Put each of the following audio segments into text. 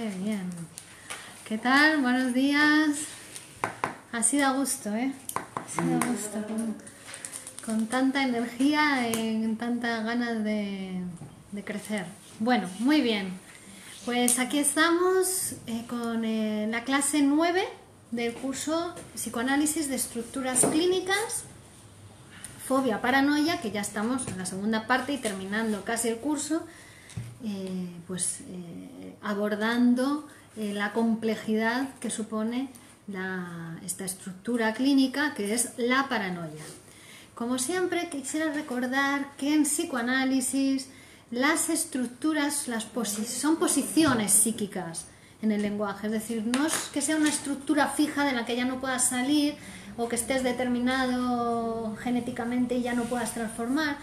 qué bien. ¿Qué tal? Buenos días. Ha sido a gusto, ¿eh? Ha sido a gusto. Con tanta energía y con tantas ganas de crecer. Bueno, muy bien. Pues aquí estamos con la clase 9 del curso Psicoanálisis de Estructuras Clínicas, Fobia, Paranoia, que ya estamos en la segunda parte y terminando casi el curso, abordando la complejidad que supone esta estructura clínica que es la paranoia. Como siempre, quisiera recordar que en psicoanálisis las estructuras son posiciones psíquicas en el lenguaje, es decir, no es que sea una estructura fija de la que ya no puedas salir o que estés determinado genéticamente y ya no puedas transformar,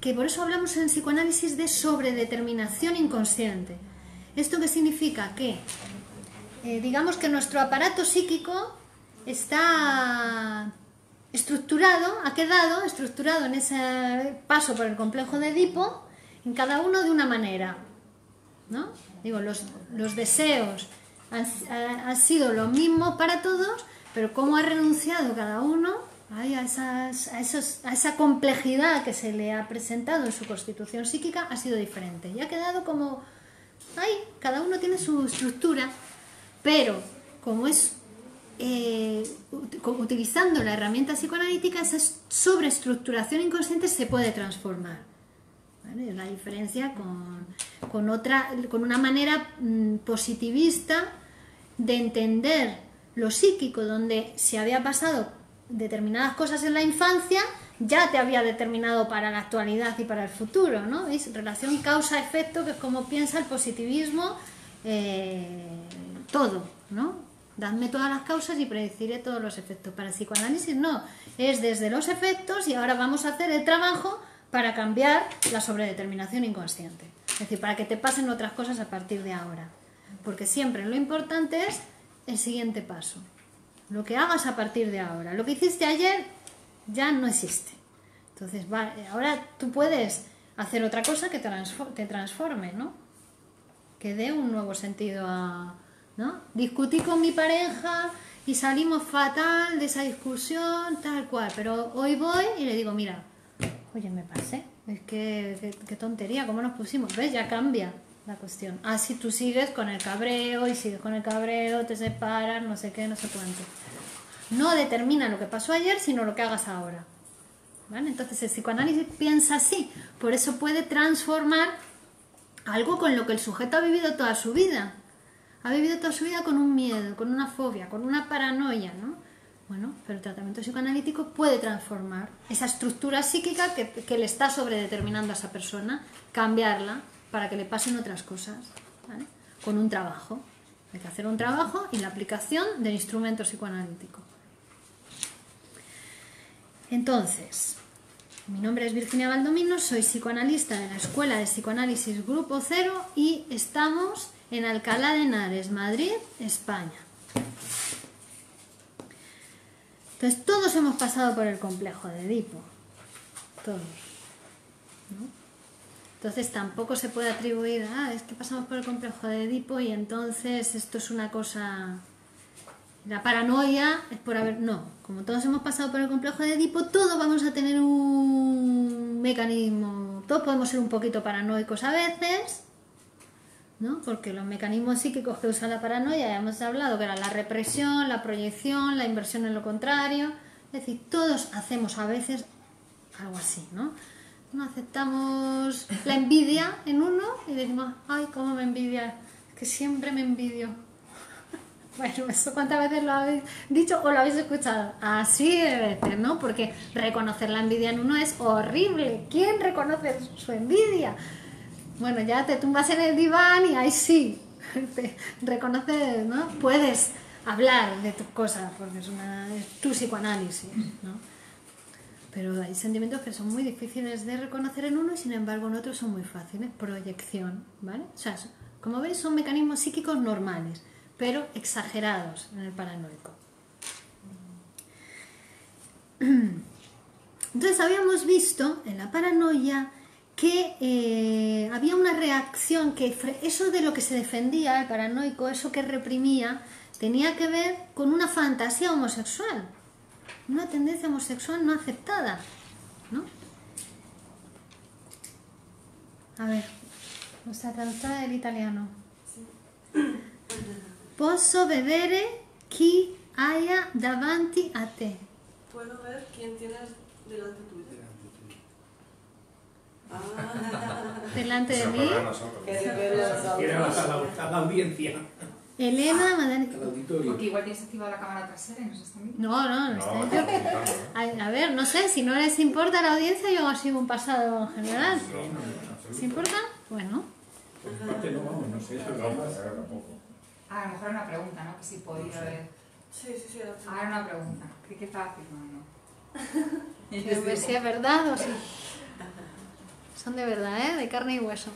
que por eso hablamos en psicoanálisis de sobredeterminación inconsciente. ¿Esto qué significa? Que digamos que nuestro aparato psíquico está estructurado, ha quedado estructurado en ese paso por el complejo de Edipo, en cada uno de una manera, ¿no? Digo, los deseos han sido los mismos para todos, pero cómo ha renunciado cada uno a esa complejidad que se le ha presentado en su constitución psíquica ha sido diferente. Y ha quedado como, ay, cada uno tiene su estructura, pero como es utilizando la herramienta psicoanalítica, esa sobreestructuración inconsciente se puede transformar, ¿vale? La diferencia con una manera positivista de entender lo psíquico, donde si había pasado determinadas cosas en la infancia, ya te había determinado para la actualidad y para el futuro, ¿no? Es relación causa-efecto, que es como piensa el positivismo, todo, ¿no? Dadme todas las causas y predeciré todos los efectos. Para el psicoanálisis no, es desde los efectos y ahora vamos a hacer el trabajo para cambiar la sobredeterminación inconsciente. Es decir, para que te pasen otras cosas a partir de ahora. Porque siempre lo importante es el siguiente paso, lo que hagas a partir de ahora. Lo que hiciste ayer ya no existe, entonces ahora tú puedes hacer otra cosa que te transforme, ¿no? Que dé un nuevo sentido a, ¿no? Discutí con mi pareja y salimos fatal de esa discusión, tal cual, pero hoy voy y le digo, mira, oye, me pasé, es que qué tontería, cómo nos pusimos, ¿ves? Ya cambia la cuestión. Ah, si tú sigues con el cabreo y sigues con el cabreo, te separas, no sé qué, no sé cuánto. No determina lo que pasó ayer, sino lo que hagas ahora, ¿vale? Entonces el psicoanálisis piensa así, por eso puede transformar algo con lo que el sujeto ha vivido toda su vida. Ha vivido toda su vida con un miedo, con una fobia, con una paranoia, ¿no? Bueno, pero el tratamiento psicoanalítico puede transformar esa estructura psíquica que le está sobredeterminando a esa persona, cambiarla, para que le pasen otras cosas, ¿vale? Con un trabajo. Hay que hacer un trabajo y la aplicación del instrumento psicoanalítico. Entonces, mi nombre es Virginia Valdominos, soy psicoanalista de la Escuela de Psicoanálisis Grupo Cero y estamos en Alcalá de Henares, Madrid, España. Entonces, todos hemos pasado por el complejo de Edipo. Todos, ¿no? Entonces tampoco se puede atribuir, es que pasamos por el complejo de Edipo y entonces esto es una cosa, la paranoia es por haber, no, como todos hemos pasado por el complejo de Edipo, todos vamos a tener un mecanismo, todos podemos ser un poquito paranoicos a veces, ¿no? Porque los mecanismos psíquicos que usa la paranoia, ya hemos hablado que era la represión, la proyección, la inversión en lo contrario, es decir, todos hacemos a veces algo así, ¿no? No aceptamos la envidia en uno y decimos, ay, cómo me envidia, es que siempre me envidio. Bueno, eso cuántas veces lo habéis dicho o lo habéis escuchado. Así debe ser, ¿no? Porque reconocer la envidia en uno es horrible. ¿Quién reconoce su envidia? Bueno, ya te tumbas en el diván y ahí sí, te reconoces, ¿no? Puedes hablar de tus cosas porque es tu psicoanálisis, ¿no? Pero hay sentimientos que son muy difíciles de reconocer en uno y sin embargo en otros son muy fáciles. Proyección, ¿vale? O sea, como veis son mecanismos psíquicos normales, pero exagerados en el paranoico. Entonces habíamos visto en la paranoia que había una reacción, que eso de lo que se defendía, el paranoico, eso que reprimía, tenía que ver con una fantasía homosexual, una tendencia homosexual no aceptada, ¿no? A ver, nuestra traductora del italiano. Posso vedere chi haya davanti a te. Puedo ver quién tienes delante tuyo. Delante de mí. A la audiencia. Elena, Madani. Porque igual tienes activada la cámara trasera y no estás viendo. No está bien. A ver, no sé, si no les importa a la audiencia, yo hago así un pasado en general. ¿Se importa? Bueno. No sé, a lo mejor era una pregunta, ¿no? Que si podía ver. Sí. Era una pregunta. Creí que estaba afirmando. Quiero ver si es verdad o si. Son de verdad, ¿eh? De carne y hueso.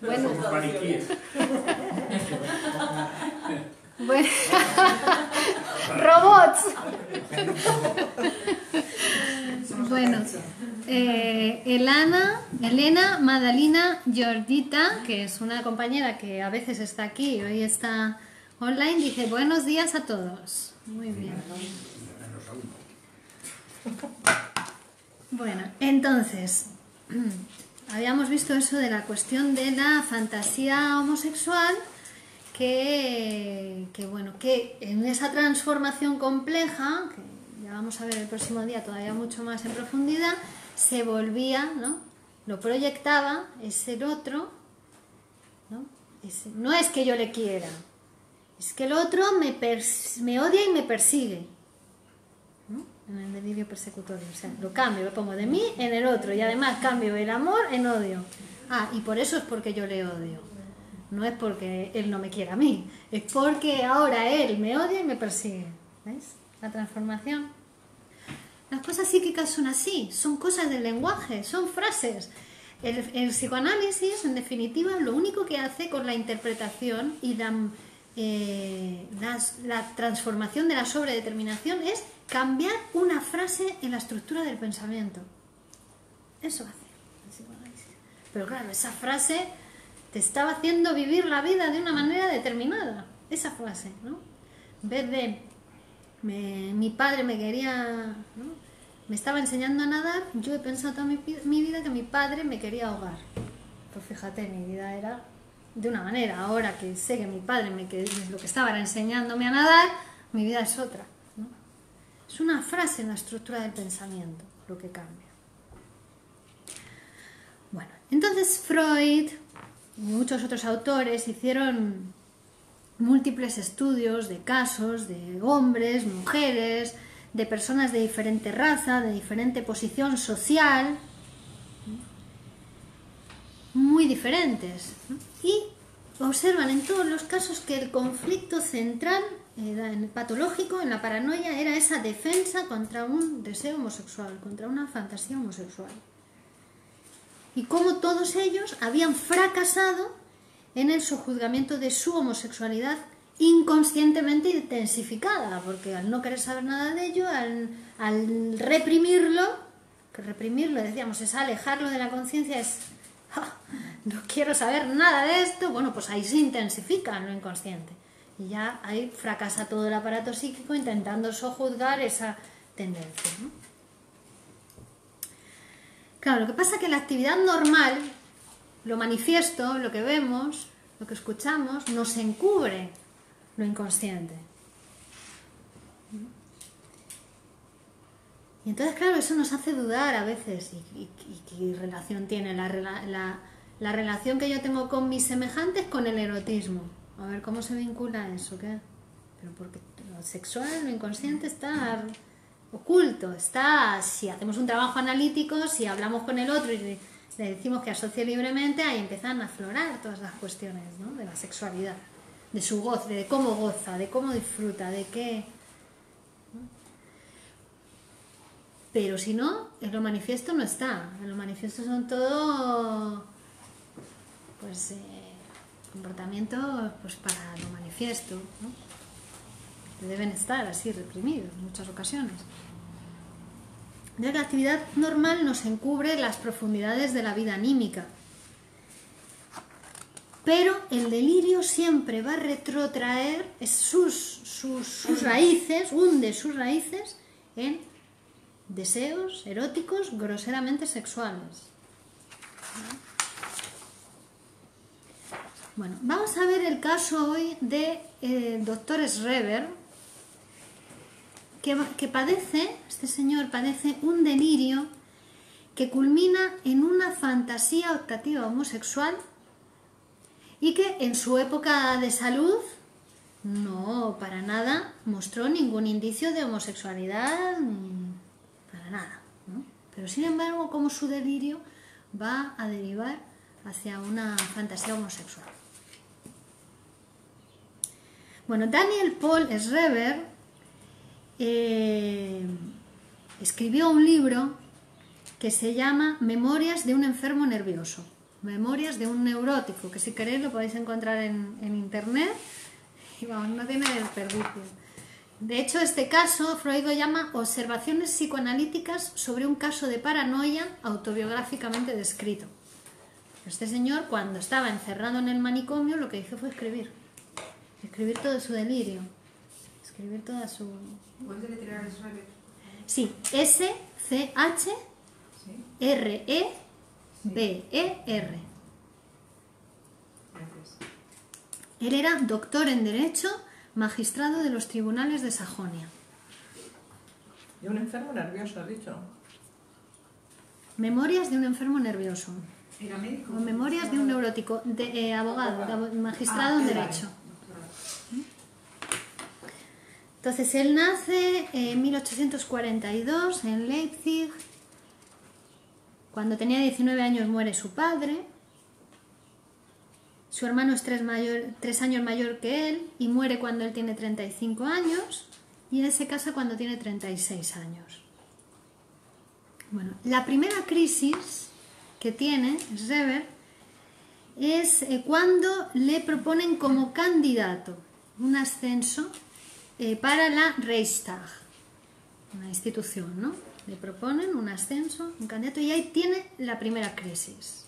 Bueno. Bueno. Robots. Bueno. Elena, Madalina, Jordita, que es una compañera que a veces está aquí y hoy está online, dice buenos días a todos. Muy bien. Bueno, entonces, habíamos visto eso de la cuestión de la fantasía homosexual, que bueno, que en esa transformación compleja, que ya vamos a ver el próximo día todavía mucho más en profundidad, se volvía, ¿no? Lo proyectaba, es el otro, ¿no? No es que yo le quiera, es que el otro me odia y me persigue. En el delirio persecutorio, o sea, lo cambio, lo pongo de mí en el otro y además cambio el amor en odio. Ah, y por eso es porque yo le odio, no es porque él no me quiera a mí, es porque ahora él me odia y me persigue. ¿Veis? La transformación. Las cosas psíquicas son así, son cosas del lenguaje, son frases. El psicoanálisis, en definitiva, lo único que hace con la interpretación y la transformación de la sobredeterminación es cambiar una frase en la estructura del pensamiento. Eso hace el psicoanálisis. Pero claro, esa frase te estaba haciendo vivir la vida de una manera determinada. Esa frase, ¿no? En vez de mi padre me quería, ¿no? Me estaba enseñando a nadar, yo he pensado toda mi vida que mi padre me quería ahogar. Pues fíjate, mi vida era de una manera. Ahora que sé que mi padre lo que estaba era enseñándome a nadar, mi vida es otra. Es una frase en la estructura del pensamiento lo que cambia. Bueno, entonces Freud y muchos otros autores hicieron múltiples estudios de casos de hombres, mujeres, de personas de diferente raza, de diferente posición social, muy diferentes. Y observan en todos los casos que el conflicto central patológico en la paranoia era esa defensa contra un deseo homosexual, contra una fantasía homosexual, y cómo todos ellos habían fracasado en el sojuzgamiento de su homosexualidad inconscientemente intensificada, porque al no querer saber nada de ello, al reprimirlo, que reprimirlo decíamos es alejarlo de la conciencia, es ¡ja! No quiero saber nada de esto, bueno, pues ahí se intensifica lo inconsciente. Y ya ahí fracasa todo el aparato psíquico intentando sojuzgar esa tendencia, ¿no? Claro, lo que pasa es que la actividad normal, lo manifiesto, lo que vemos, lo que escuchamos, nos encubre lo inconsciente. Y entonces, claro, eso nos hace dudar a veces. ¿Y qué relación tiene la relación que yo tengo con mis semejantes con el erotismo? A ver cómo se vincula eso, ¿qué? Pero porque lo sexual, lo inconsciente está oculto, está, si hacemos un trabajo analítico, si hablamos con el otro y le decimos que asocie libremente, ahí empiezan a aflorar todas las cuestiones, ¿no? De la sexualidad, de su gozo, de cómo goza, de cómo disfruta, de qué. Pero si no, en lo manifiesto no está, en lo manifiesto son todo, pues comportamientos pues para lo manifiesto, ¿no? Deben estar así reprimidos en muchas ocasiones. ya que la actividad normal nos encubre las profundidades de la vida anímica. Pero el delirio siempre va a retrotraer sus raíces, hunde sus raíces en deseos eróticos groseramente sexuales. Bueno, vamos a ver el caso hoy del doctor Schreber, que padece, este señor padece un delirio que culmina en una fantasía optativa homosexual y que en su época de salud no, para nada, mostró ningún indicio de homosexualidad, para nada, ¿no? Pero sin embargo, como su delirio va a derivar hacia una fantasía homosexual. Bueno, Daniel Paul Schreber escribió un libro que se llama Memorias de un enfermo nervioso, Memorias de un neurótico, que si queréis lo podéis encontrar en internet, y vamos, no tiene desperdicio. De hecho, este caso Freud lo llama Observaciones psicoanalíticas sobre un caso de paranoia autobiográficamente descrito. Este señor, cuando estaba encerrado en el manicomio, lo que hizo fue escribir todo su delirio. Escribir toda su... ¿Puedes deletrear el Schreber? Sí, S-C-H-R-E-B-E-R. Gracias. Él era doctor en Derecho, magistrado de los tribunales de Sajonia. ¿Y un enfermo nervioso, has dicho? Memorias de un enfermo nervioso. ¿Era médico? O Memorias de un neurótico, de, abogado, de, magistrado en Derecho. Entonces, él nace en 1842 en Leipzig. Cuando tenía 19 años muere su padre. Su hermano es 3 años mayor que él y muere cuando él tiene 35 años. Y él se casa cuando tiene 36 años. Bueno, la primera crisis que tiene Schreber es cuando le proponen como candidato un ascenso para la Reichstag, una institución, ¿no? Le proponen un ascenso, un candidato, y ahí tiene la primera crisis,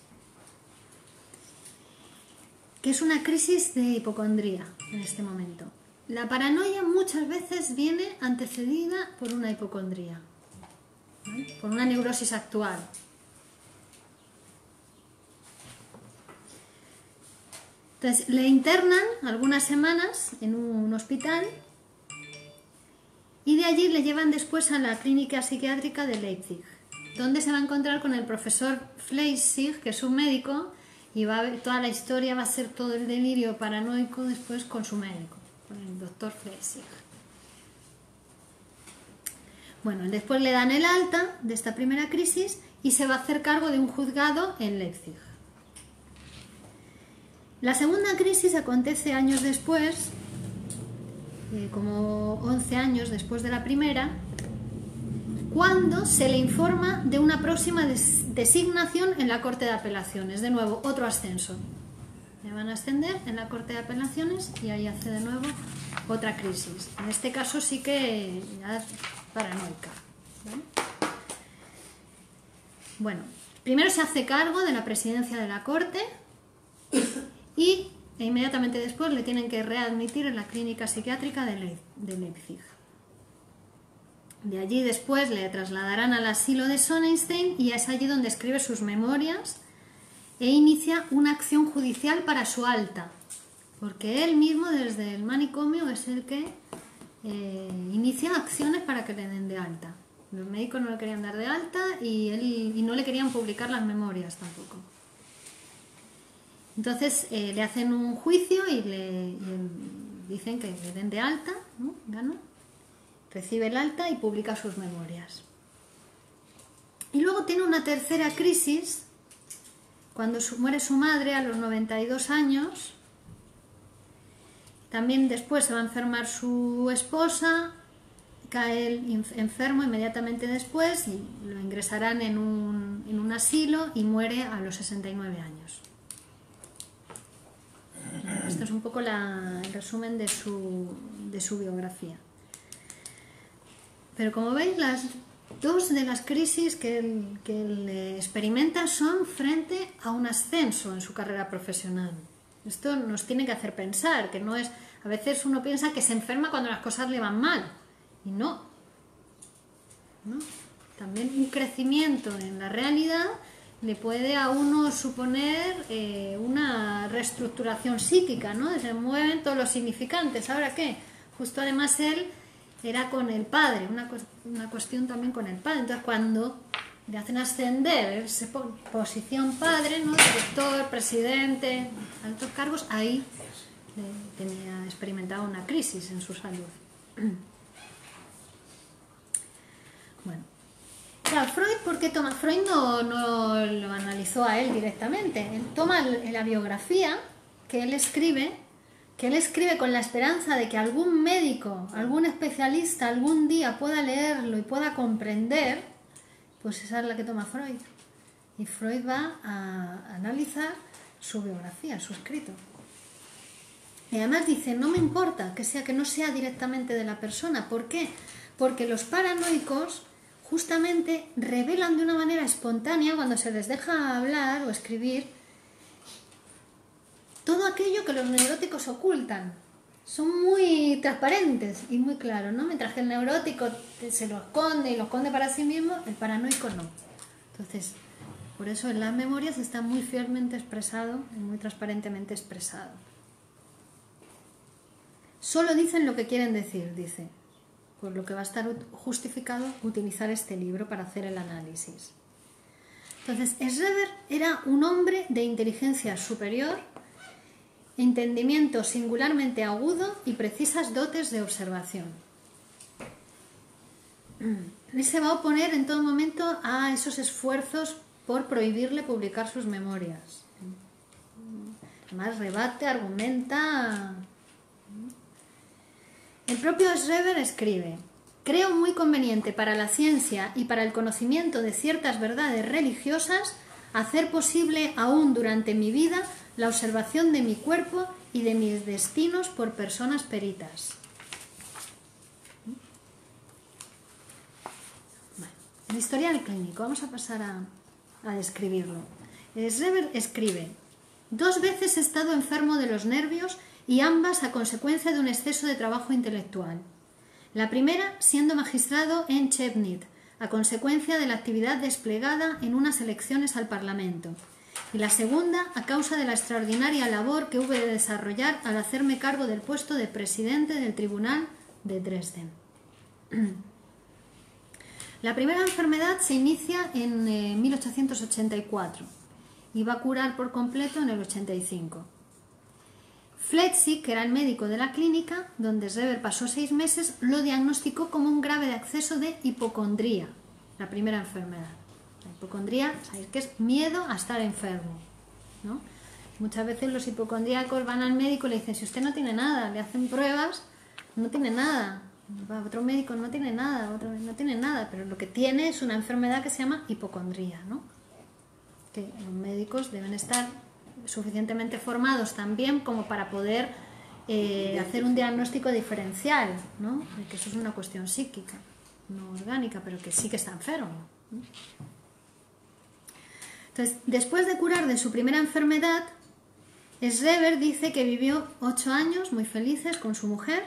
que es una crisis de hipocondría en este momento. La paranoia muchas veces viene antecedida por una hipocondría, ¿vale? Por una neurosis actual. Entonces, le internan algunas semanas en un hospital. Y de allí le llevan después a la clínica psiquiátrica de Leipzig, donde se va a encontrar con el profesor Flechsig, que es un médico, y va a ver, toda la historia va a ser todo el delirio paranoico después con su médico, con el doctor Flechsig. Bueno, después le dan el alta de esta primera crisis y se va a hacer cargo de un juzgado en Leipzig. La segunda crisis acontece años después, como 11 años después de la primera, cuando se le informa de una próxima designación en la Corte de Apelaciones. De nuevo, otro ascenso. Le van a ascender en la Corte de Apelaciones y ahí hace de nuevo otra crisis. En este caso sí que ya paranoica, ¿vale? Bueno, primero se hace cargo de la presidencia de la Corte y inmediatamente después le tienen que readmitir en la clínica psiquiátrica de Leipzig. De allí después le trasladarán al asilo de Sonnenstein y es allí donde escribe sus memorias e inicia una acción judicial para su alta, porque él mismo desde el manicomio es el que inicia acciones para que le den de alta. Los médicos no le querían dar de alta y no le querían publicar las memorias tampoco. Entonces le hacen un juicio y le dicen que le den de alta, ¿no? Gana, recibe el alta y publica sus memorias. Y luego tiene una tercera crisis cuando muere su madre a los 92 años. También después se va a enfermar su esposa, cae él enfermo inmediatamente después y lo ingresarán en un asilo y muere a los 69 años. Esto es un poco el resumen de su biografía. Pero como veis, las Dos de las crisis que él experimenta son frente a un ascenso en su carrera profesional. Esto nos tiene que hacer pensar, que no es... A veces uno piensa que se enferma cuando las cosas le van mal, y no. ¿No? También un crecimiento en la realidad le puede a uno suponer una reestructuración psíquica, ¿no? Se mueven todos los significantes. ¿Ahora qué? Justo además él era con el padre, una cuestión también con el padre. Entonces cuando le hacen ascender, él se pone posición padre, ¿no? Director, presidente, altos cargos, ahí tenía experimentado una crisis en su salud. Bueno. Claro, Freud, ¿por qué toma? Freud no lo analizó a él directamente. Él toma la biografía que él escribe con la esperanza de que algún médico, algún especialista, algún día pueda leerlo y pueda comprender, pues esa es la que toma Freud. Y Freud va a analizar su biografía, su escrito. Y además dice, no me importa que no sea directamente de la persona. ¿Por qué? Porque los paranoicos justamente revelan de una manera espontánea, cuando se les deja hablar o escribir, todo aquello que los neuróticos ocultan. Son muy transparentes y muy claros, ¿no? Mientras que el neurótico se lo esconde y lo esconde para sí mismo, el paranoico no. Entonces, por eso en las memorias está muy fielmente expresado y muy transparentemente expresado. Solo dicen lo que quieren decir, dice. Por lo que va a estar justificado utilizar este libro para hacer el análisis. Entonces, Schreber era un hombre de inteligencia superior, entendimiento singularmente agudo y precisas dotes de observación. Él se va a oponer en todo momento a esos esfuerzos por prohibirle publicar sus memorias. Además, rebate, argumenta. El propio Schreber escribe: creo muy conveniente para la ciencia y para el conocimiento de ciertas verdades religiosas hacer posible aún durante mi vida la observación de mi cuerpo y de mis destinos por personas peritas. Bueno, el historial clínico, vamos a pasar a describirlo. Schreber escribe: 2 veces he estado enfermo de los nervios y ambas a consecuencia de un exceso de trabajo intelectual. La primera siendo magistrado en Chemnitz, a consecuencia de la actividad desplegada en unas elecciones al Parlamento, y la segunda a causa de la extraordinaria labor que hube de desarrollar al hacerme cargo del puesto de presidente del Tribunal de Dresden. La primera enfermedad se inicia en 1884 y va a curar por completo en el 85. Flechsig, que era el médico de la clínica, donde Schreber pasó 6 meses, lo diagnosticó como un grave acceso de hipocondría, la primera enfermedad. La hipocondría, sabéis que es miedo a estar enfermo, ¿no? Muchas veces los hipocondríacos van al médico y le dicen, si usted no tiene nada, le hacen pruebas, no tiene nada. Va otro médico, no tiene nada, otro no tiene nada, pero lo que tiene es una enfermedad que se llama hipocondría, ¿no? Que los médicos deben estar suficientemente formados también como para poder hacer un diagnóstico diferencial, ¿no? Que eso es una cuestión psíquica, no orgánica, pero que sí que está enfermo. Entonces, después de curar de su primera enfermedad, Schreber dice que vivió 8 años muy felices con su mujer,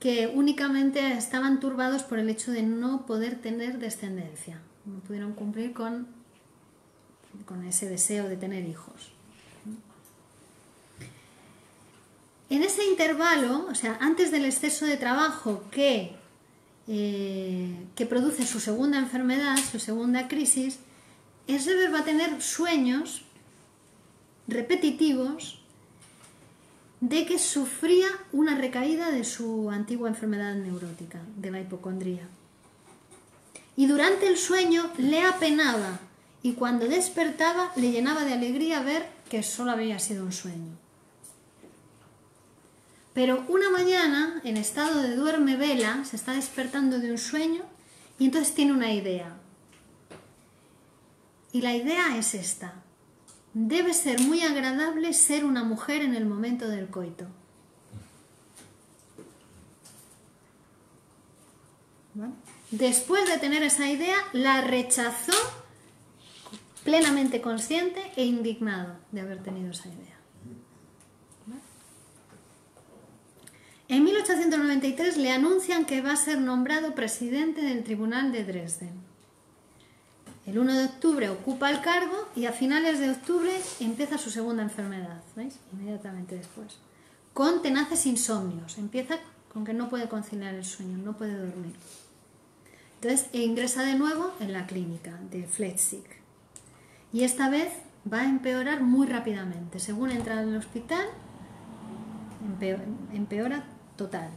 que únicamente estaban turbados por el hecho de no poder tener descendencia. No pudieron cumplir con ese deseo de tener hijos. En ese intervalo, o sea, antes del exceso de trabajo que produce su segunda enfermedad, su segunda crisis, Schreber va a tener sueños repetitivos de que sufría una recaída de su antigua enfermedad neurótica, de la hipocondría. Y durante el sueño le apenaba, y cuando despertaba le llenaba de alegría ver que solo había sido un sueño. Pero una mañana, en estado de duerme vela, se está despertando de un sueño y entonces tiene una idea. Y la idea es esta: debe ser muy agradable ser una mujer en el momento del coito. ¿Vale? después de tener esa idea, la rechazó plenamente consciente e indignado de haber tenido esa idea. En 1893 le anuncian que va a ser nombrado presidente del Tribunal de Dresden. El 1 de octubre ocupa el cargo y a finales de octubre empieza su segunda enfermedad, ¿veis? Inmediatamente después. Con tenaces insomnios. Empieza con que no puede conciliar el sueño, no puede dormir. Entonces ingresa de nuevo en la clínica de Flechsig. Y esta vez va a empeorar muy rápidamente. Según entra en el hospital, empeora total.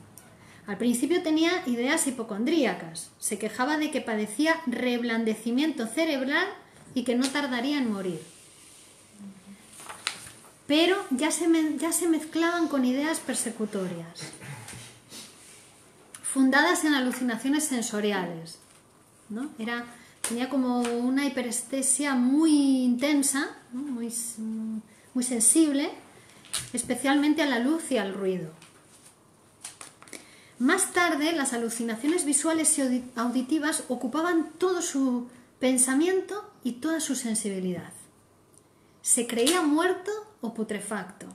Al principio tenía ideas hipocondríacas, se quejaba de que padecía reblandecimiento cerebral y que no tardaría en morir. Pero ya se mezclaban con ideas persecutorias, fundadas en alucinaciones sensoriales, ¿no? Tenía como una hiperestesia muy intensa, ¿no? muy sensible, especialmente a la luz y al ruido. Más tarde, las alucinaciones visuales y auditivas ocupaban todo su pensamiento y toda su sensibilidad. Se creía muerto o putrefacto,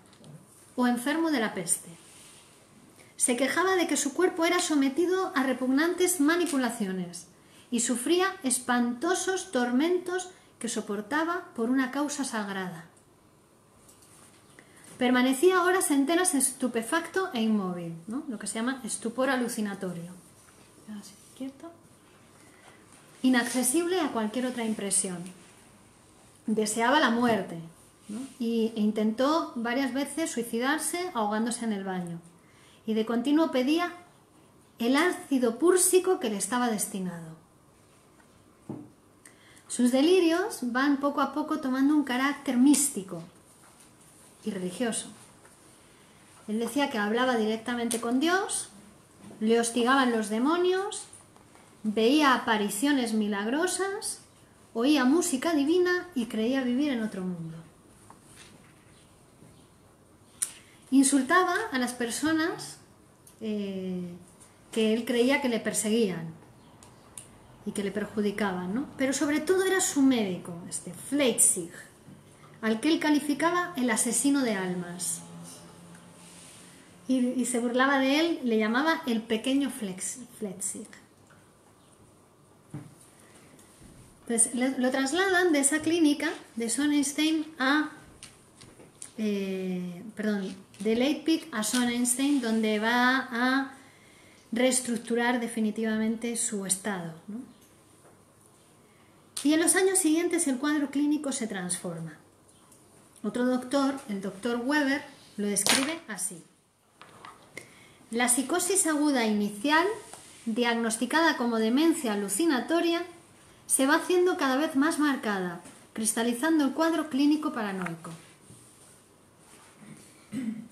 o enfermo de la peste. Se quejaba de que su cuerpo era sometido a repugnantes manipulaciones y sufría espantosos tormentos que soportaba por una causa sagrada. Permanecía horas enteras estupefacto e inmóvil, ¿no? Lo que se llama estupor alucinatorio. Inaccesible a cualquier otra impresión. Deseaba la muerte, ¿no? E intentó varias veces suicidarse ahogándose en el baño. Y de continuo pedía el ácido púrsico que le estaba destinado. Sus delirios van poco a poco tomando un carácter místico y religioso. Él decía que hablaba directamente con Dios, le hostigaban los demonios, veía apariciones milagrosas, oía música divina y creía vivir en otro mundo. Insultaba a las personas que él creía que le perseguían y que le perjudicaban, ¿no? Pero sobre todo era su médico, este Flechsig, al que él calificaba el asesino de almas. Y se burlaba de él, le llamaba el pequeño Flechsig. Entonces lo trasladan de esa clínica de Sonnenstein a... de Leipzig a Sonnenstein, donde va a reestructurar definitivamente su estado, ¿no? Y en los años siguientes el cuadro clínico se transforma. Otro doctor, el doctor Weber, lo describe así. La psicosis aguda inicial, diagnosticada como demencia alucinatoria, se va haciendo cada vez más marcada, cristalizando el cuadro clínico paranoico.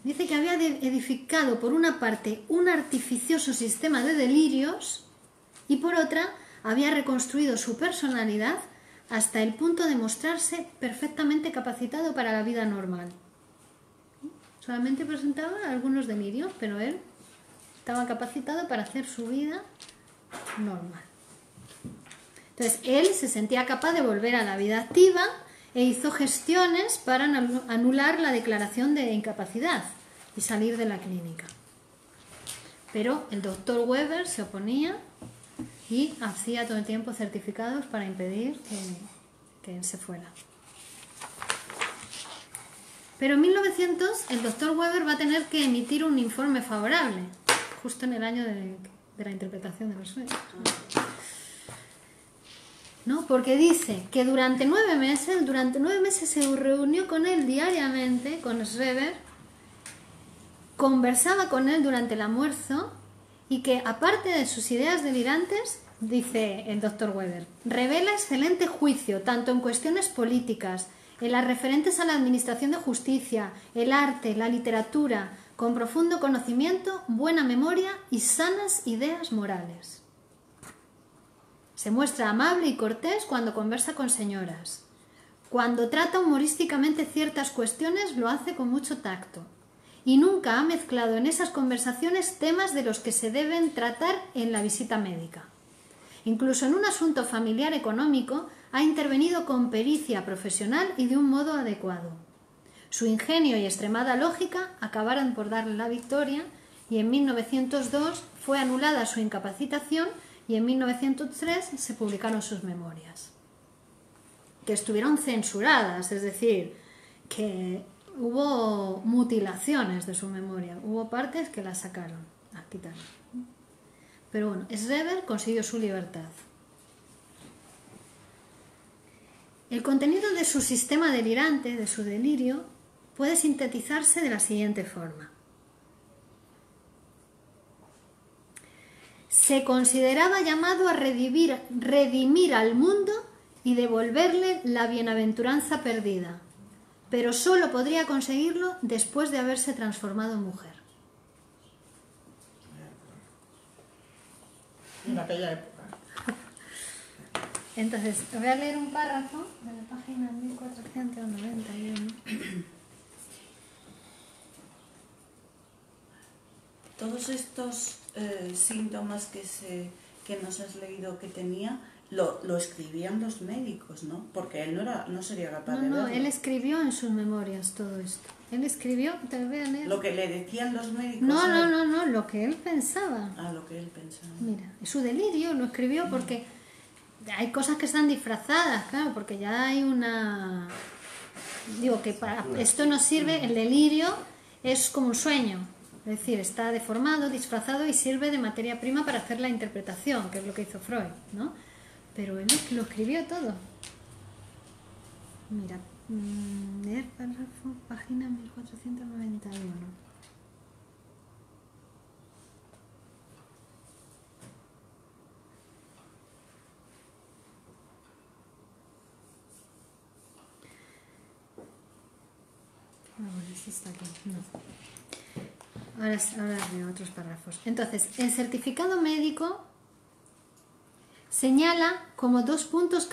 Dice que había edificado por una parte un artificioso sistema de delirios y por otra había reconstruido su personalidad hasta el punto de mostrarse perfectamente capacitado para la vida normal. Solamente presentaba algunos delirios, pero él estaba capacitado para hacer su vida normal. Entonces, él se sentía capaz de volver a la vida activa e hizo gestiones para anular la declaración de incapacidad y salir de la clínica. Pero el doctor Weber se oponía y hacía todo el tiempo certificados para impedir que él se fuera. Pero en 1900 el doctor Weber va a tener que emitir un informe favorable, justo en el año de la interpretación de los sueños, ¿no? Porque dice que durante nueve meses se reunió con él diariamente, con Schreber, conversaba con él durante el almuerzo, y que aparte de sus ideas delirantes, dice el doctor Weber, revela excelente juicio, tanto en cuestiones políticas, en las referentes a la administración de justicia, el arte, la literatura, con profundo conocimiento, buena memoria y sanas ideas morales. Se muestra amable y cortés cuando conversa con señoras. Cuando trata humorísticamente ciertas cuestiones lo hace con mucho tacto. Y nunca ha mezclado en esas conversaciones temas de los que se deben tratar en la visita médica. Incluso en un asunto familiar económico ha intervenido con pericia profesional y de un modo adecuado. Su ingenio y extremada lógica acabaron por darle la victoria y en 1902 fue anulada su incapacitación y en 1903 se publicaron sus memorias, que estuvieron censuradas, es decir, que hubo mutilaciones de su memoria, hubo partes que la sacaron, las quitaron. Pero bueno, Schreber consiguió su libertad. El contenido de su sistema delirante, de su delirio, puede sintetizarse de la siguiente forma. Se consideraba llamado a redimir al mundo y devolverle la bienaventuranza perdida, pero solo podría conseguirlo después de haberse transformado en mujer. En aquella época. Entonces, voy a leer un párrafo de la página 1491. Todos estos síntomas que nos has leído que tenía, lo escribían los médicos, ¿no? Porque él no sería capaz de verlo. No, él escribió en sus memorias todo esto. Él escribió, te voy a leer. Lo que le decían los médicos. No, no, no, no, lo que él pensaba. Ah, lo que él pensaba. Mira, su delirio lo escribió porque hay cosas que están disfrazadas, claro, porque ya hay una... Digo, que para esto nos sirve, el delirio es como un sueño. Es decir, está deformado, disfrazado y sirve de materia prima para hacer la interpretación, que es lo que hizo Freud, ¿no? Pero él lo escribió todo. Mira, leer párrafo, página 1491. Ah, bueno, este está aquí. No. Ahora leo otros párrafos. Entonces, el certificado médico señala como dos puntos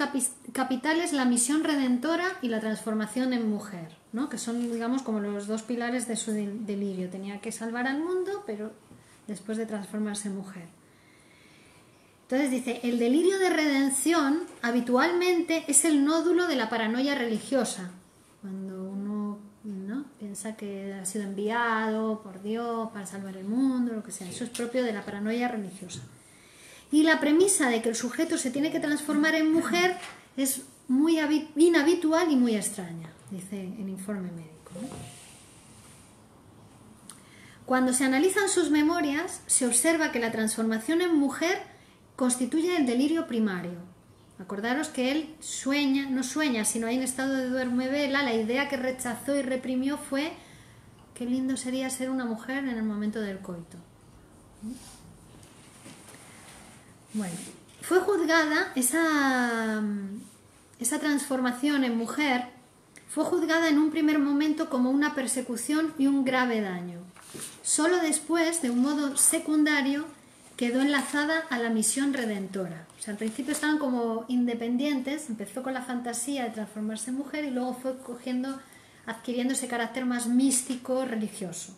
capitales la misión redentora y la transformación en mujer, ¿no? Que son, digamos, como los dos pilares de su delirio. Tenía que salvar al mundo, pero después de transformarse en mujer. Entonces dice, el delirio de redención habitualmente es el nódulo de la paranoia religiosa. Cuando uno, ¿no?, piensa que ha sido enviado por Dios para salvar el mundo, lo que sea. Eso es propio de la paranoia religiosa. Y la premisa de que el sujeto se tiene que transformar en mujer es muy inhabitual y muy extraña, dice el informe médico, ¿no? Cuando se analizan sus memorias, se observa que la transformación en mujer constituye el delirio primario. Acordaros que él sueña, no sueña, sino hay un estado de duermevela. La idea que rechazó y reprimió fue: qué lindo sería ser una mujer en el momento del coito. Bueno, fue juzgada esa transformación en mujer, fue juzgada en un primer momento como una persecución y un grave daño. Solo después, de un modo secundario, quedó enlazada a la misión redentora. O sea, al principio estaban como independientes, empezó con la fantasía de transformarse en mujer y luego fue adquiriendo ese carácter más místico, religioso.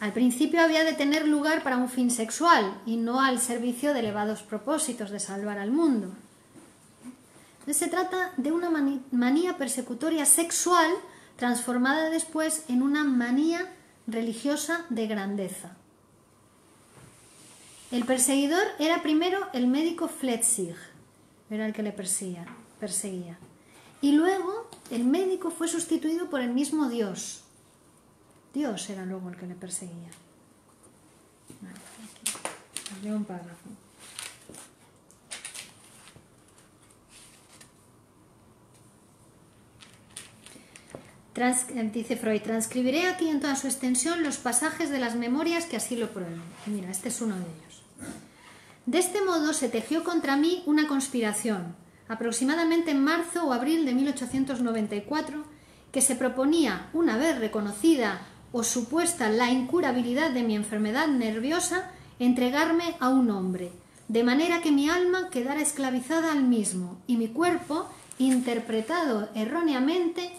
Al principio había de tener lugar para un fin sexual y no al servicio de elevados propósitos de salvar al mundo. Entonces se trata de una manía persecutoria sexual transformada después en una manía religiosa de grandeza. El perseguidor era primero el médico Flechsig, era el que le perseguía. Y luego el médico fue sustituido por el mismo Dios. Dios era luego el que le perseguía. Os leo un párrafo. Dice Freud, transcribiré aquí en toda su extensión los pasajes de las memorias que así lo prueben. Mira, este es uno de ellos. De este modo se tejió contra mí una conspiración, aproximadamente en marzo o abril de 1894, que se proponía, una vez reconocida o supuesta la incurabilidad de mi enfermedad nerviosa, entregarme a un hombre, de manera que mi alma quedara esclavizada al mismo y mi cuerpo, interpretando erróneamente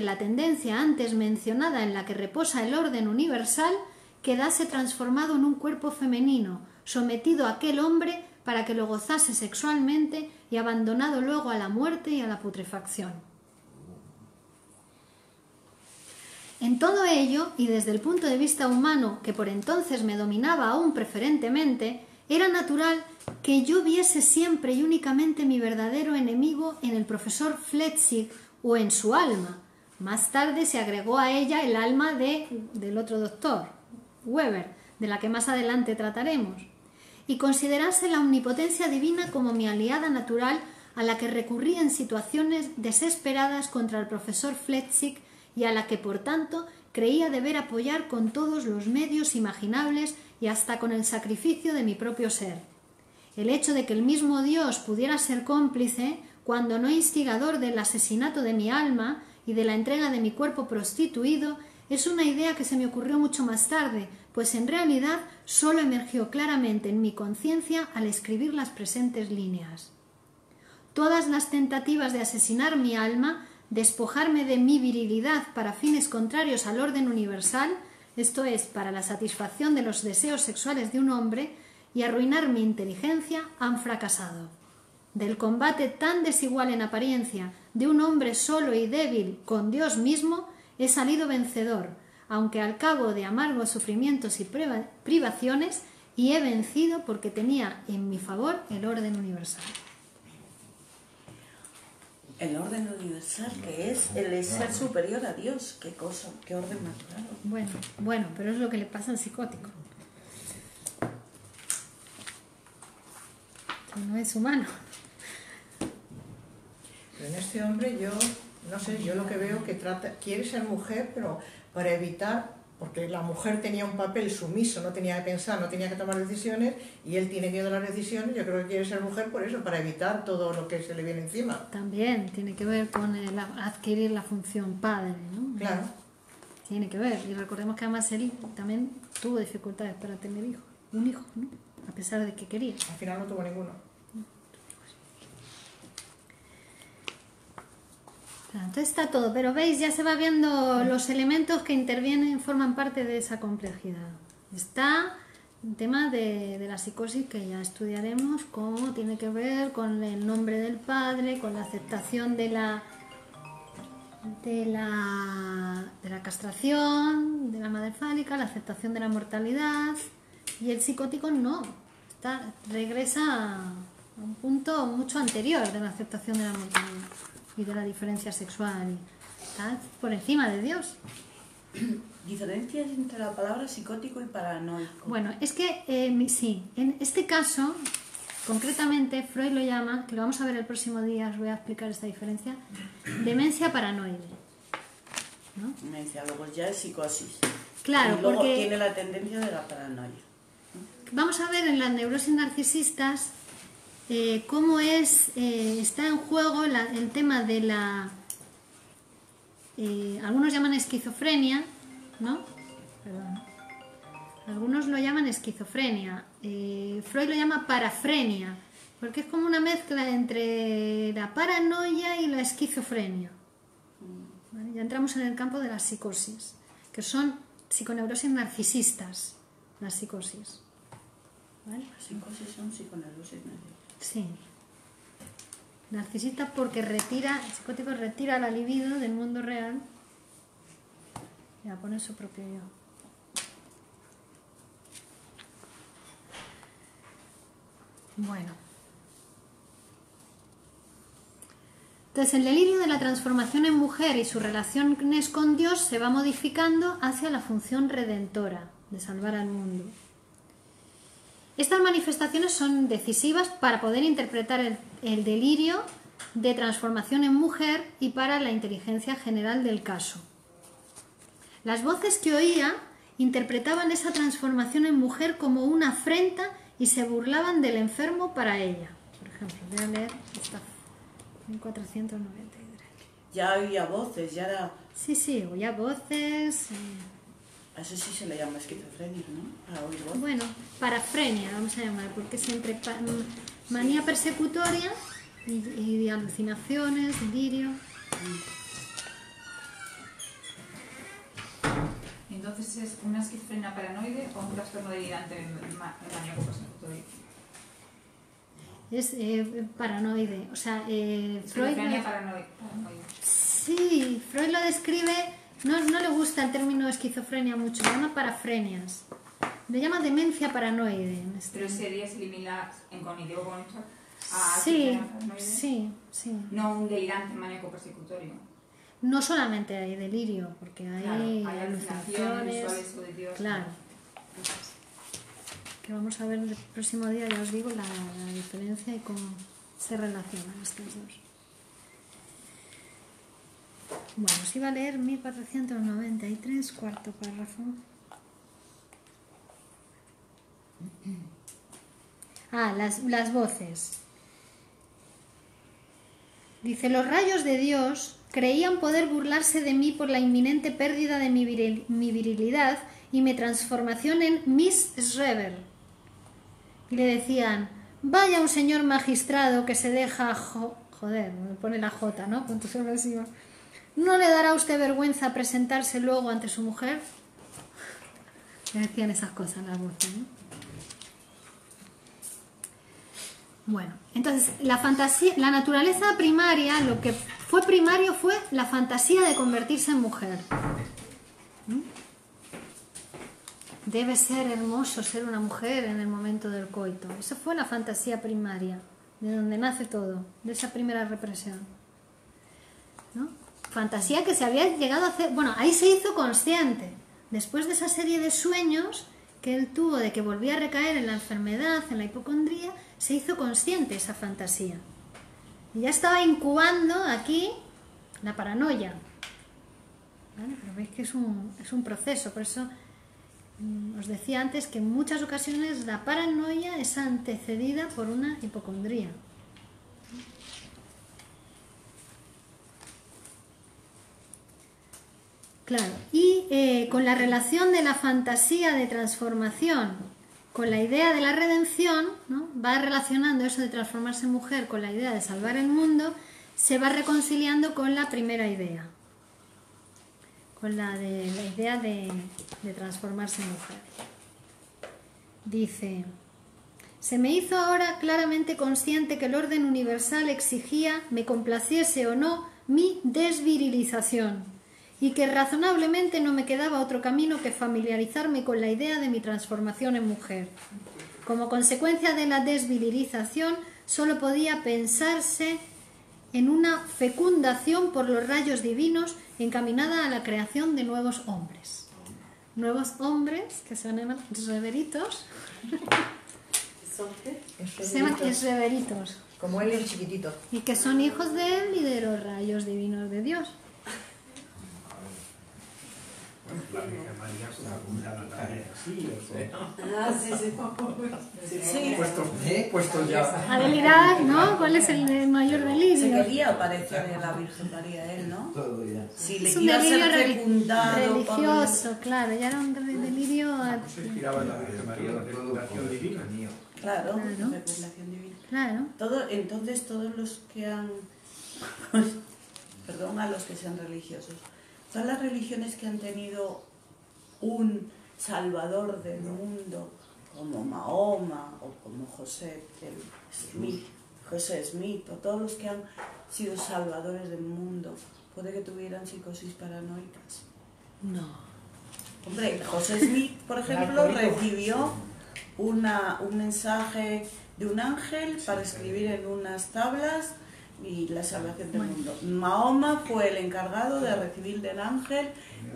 la tendencia antes mencionada en la que reposa el orden universal, quedase transformado en un cuerpo femenino, sometido a aquel hombre para que lo gozase sexualmente y abandonado luego a la muerte y a la putrefacción. En todo ello, y desde el punto de vista humano, que por entonces me dominaba aún preferentemente, era natural que yo viese siempre y únicamente mi verdadero enemigo en el profesor Flechsig o en su alma. Más tarde se agregó a ella el alma del otro doctor, Weber, de la que más adelante trataremos, y considerase la omnipotencia divina como mi aliada natural a la que recurría en situaciones desesperadas contra el profesor Flechsig y a la que, por tanto, creía deber apoyar con todos los medios imaginables y hasta con el sacrificio de mi propio ser. El hecho de que el mismo Dios pudiera ser cómplice, cuando no instigador, del asesinato de mi alma y de la entrega de mi cuerpo prostituido, es una idea que se me ocurrió mucho más tarde, pues en realidad solo emergió claramente en mi conciencia al escribir las presentes líneas. Todas las tentativas de asesinar mi alma, despojarme de mi virilidad para fines contrarios al orden universal, esto es, para la satisfacción de los deseos sexuales de un hombre, y arruinar mi inteligencia, han fracasado. Del combate tan desigual en apariencia de un hombre solo y débil con Dios mismo, he salido vencedor, aunque al cabo de amargos sufrimientos y privaciones, y he vencido porque tenía en mi favor el orden universal. El orden universal, que es el ser superior a Dios. Qué cosa, qué orden natural. Bueno, pero es lo que le pasa al psicótico, que no es humano. Pero en este hombre yo, no sé, yo lo que veo que quiere ser mujer, pero para evitar, porque la mujer tenía un papel sumiso, no tenía que pensar, no tenía que tomar decisiones, y él tiene miedo a las decisiones. Yo creo que quiere ser mujer por eso, para evitar todo lo que se le viene encima. También tiene que ver con el adquirir la función padre, ¿no? Claro. Tiene que ver, y recordemos que además él también tuvo dificultades para tener hijos, un hijo, ¿no? A pesar de que quería. Al final no tuvo ninguno. Entonces está todo, pero veis, ya se va viendo los elementos que intervienen, forman parte de esa complejidad. Está el tema de la psicosis, que ya estudiaremos, cómo tiene que ver con el nombre del padre, con la aceptación de la castración, de la madre fálica, la aceptación de la mortalidad. Y el psicótico no, regresa a un punto mucho anterior de la aceptación de la mortalidad y de la diferencia sexual. Está por encima de Dios. ¿Diferencias entre la palabra psicótico y paranoico? Bueno, es que sí, en este caso, concretamente, Freud lo llama, que lo vamos a ver el próximo día, os voy a explicar esta diferencia, demencia paranoide, ¿no? Demencia, luego ya es psicosis. Claro, y luego porque tiene la tendencia de la paranoia. Vamos a ver en las neurosis narcisistas cómo está en juego el tema de la... algunos llaman esquizofrenia, ¿no? Perdón. Algunos lo llaman esquizofrenia. Freud lo llama parafrenia, porque es como una mezcla entre la paranoia y la esquizofrenia. ¿Vale? Ya entramos en el campo de las psicosis, que son psiconeurosis narcisistas, las psicosis. ¿Vale? Las psicosis son psiconeurosis narcisistas. Sí. Narcisista porque el psicótico retira la libido del mundo real y la pone su propio yo. Bueno. Entonces el delirio de la transformación en mujer y sus relaciones con Dios se va modificando hacia la función redentora de salvar al mundo. Estas manifestaciones son decisivas para poder interpretar el delirio de transformación en mujer y para la inteligencia general del caso. Las voces que oía interpretaban esa transformación en mujer como una afrenta y se burlaban del enfermo para ella. Por ejemplo, voy a leer esta 1493. Ya oía voces, ya era... Sí, oía voces... Eso sí se le llama esquizofrenia, ¿no? A oír voz. Bueno, parafrenia vamos a llamar, porque es entre manía persecutoria y alucinaciones, delirio. Entonces entonces es una esquizofrenia paranoide o un trastorno delirante maníaco persecutorio. Es paranoide, o sea, Freud... Paranoide. Sí, Freud lo describe, no le gusta el término esquizofrenia mucho, lo llama parafrenias, le llama demencia paranoide. Pero sería similar en cognitivo con esto a... Sí, sí, sí. No un delirante maníaco persecutorio. No solamente hay delirio, porque hay alucinaciones, claro. Que vamos a ver el próximo día, ya os digo, la diferencia y cómo se relacionan estas dos. Bueno, os iba a leer 1493, cuarto párrafo. Ah, las voces. Dice, los rayos de Dios creían poder burlarse de mí por la inminente pérdida de mi virilidad y mi transformación en Miss Schreber. Y le decían, vaya un señor magistrado que se deja... joder, me pone la J, ¿no? Punto supresivo. ¿No le dará a usted vergüenza presentarse luego ante su mujer? Le decían esas cosas las voces, ¿no? Bueno, entonces, la fantasía, la naturaleza primaria, lo que fue primario fue la fantasía de convertirse en mujer. Debe ser hermoso ser una mujer en el momento del coito. Esa fue la fantasía primaria, de donde nace todo, de esa primera represión, ¿no? Fantasía que se había llegado a hacer... Bueno, ahí se hizo consciente. Después de esa serie de sueños que él tuvo de que volvía a recaer en la enfermedad, en la hipocondría, se hizo consciente esa fantasía. Y ya estaba incubando aquí la paranoia. ¿Vale? Pero veis que es un proceso, por eso... Os decía antes que en muchas ocasiones la paranoia es antecedida por una hipocondría. Claro, y con la relación de la fantasía de transformación con la idea de la redención, ¿no? Va relacionando eso de transformarse en mujer con la idea de salvar el mundo, se va reconciliando con la primera idea. Con la idea de transformarse en mujer. Dice, se me hizo ahora claramente consciente que el orden universal exigía, me complaciese o no, mi desvirilización, y que razonablemente no me quedaba otro camino que familiarizarme con la idea de mi transformación en mujer. Como consecuencia de la desvirilización, solo podía pensarse en una fecundación por los rayos divinos encaminada a la creación de nuevos hombres. Nuevos hombres que se llaman esreberitos. Se llaman esreberitos. Como él el chiquitito. Y que son hijos de él y de los rayos divinos de Dios. A delirar, ¿no? ¿Cuál es el mayor delirio? Se quería parecer a la Virgen María, él, ¿no? Sí, es un delirio religioso, claro, ya era un delirio... Se inspiraba en la Virgen María, la fecundación divina. Claro, la fecundación divina. Claro. Entonces todos los que han... Perdón, a los que sean religiosos. Todas las religiones que han tenido un salvador del mundo, como Mahoma o como José Smith, o todos los que han sido salvadores del mundo, ¿puede que tuvieran psicosis paranoicas? No. Hombre, José Smith, por ejemplo, recibió un mensaje de un ángel para escribir en unas tablas y la salvación del mundo. Mahoma fue el encargado de recibir del ángel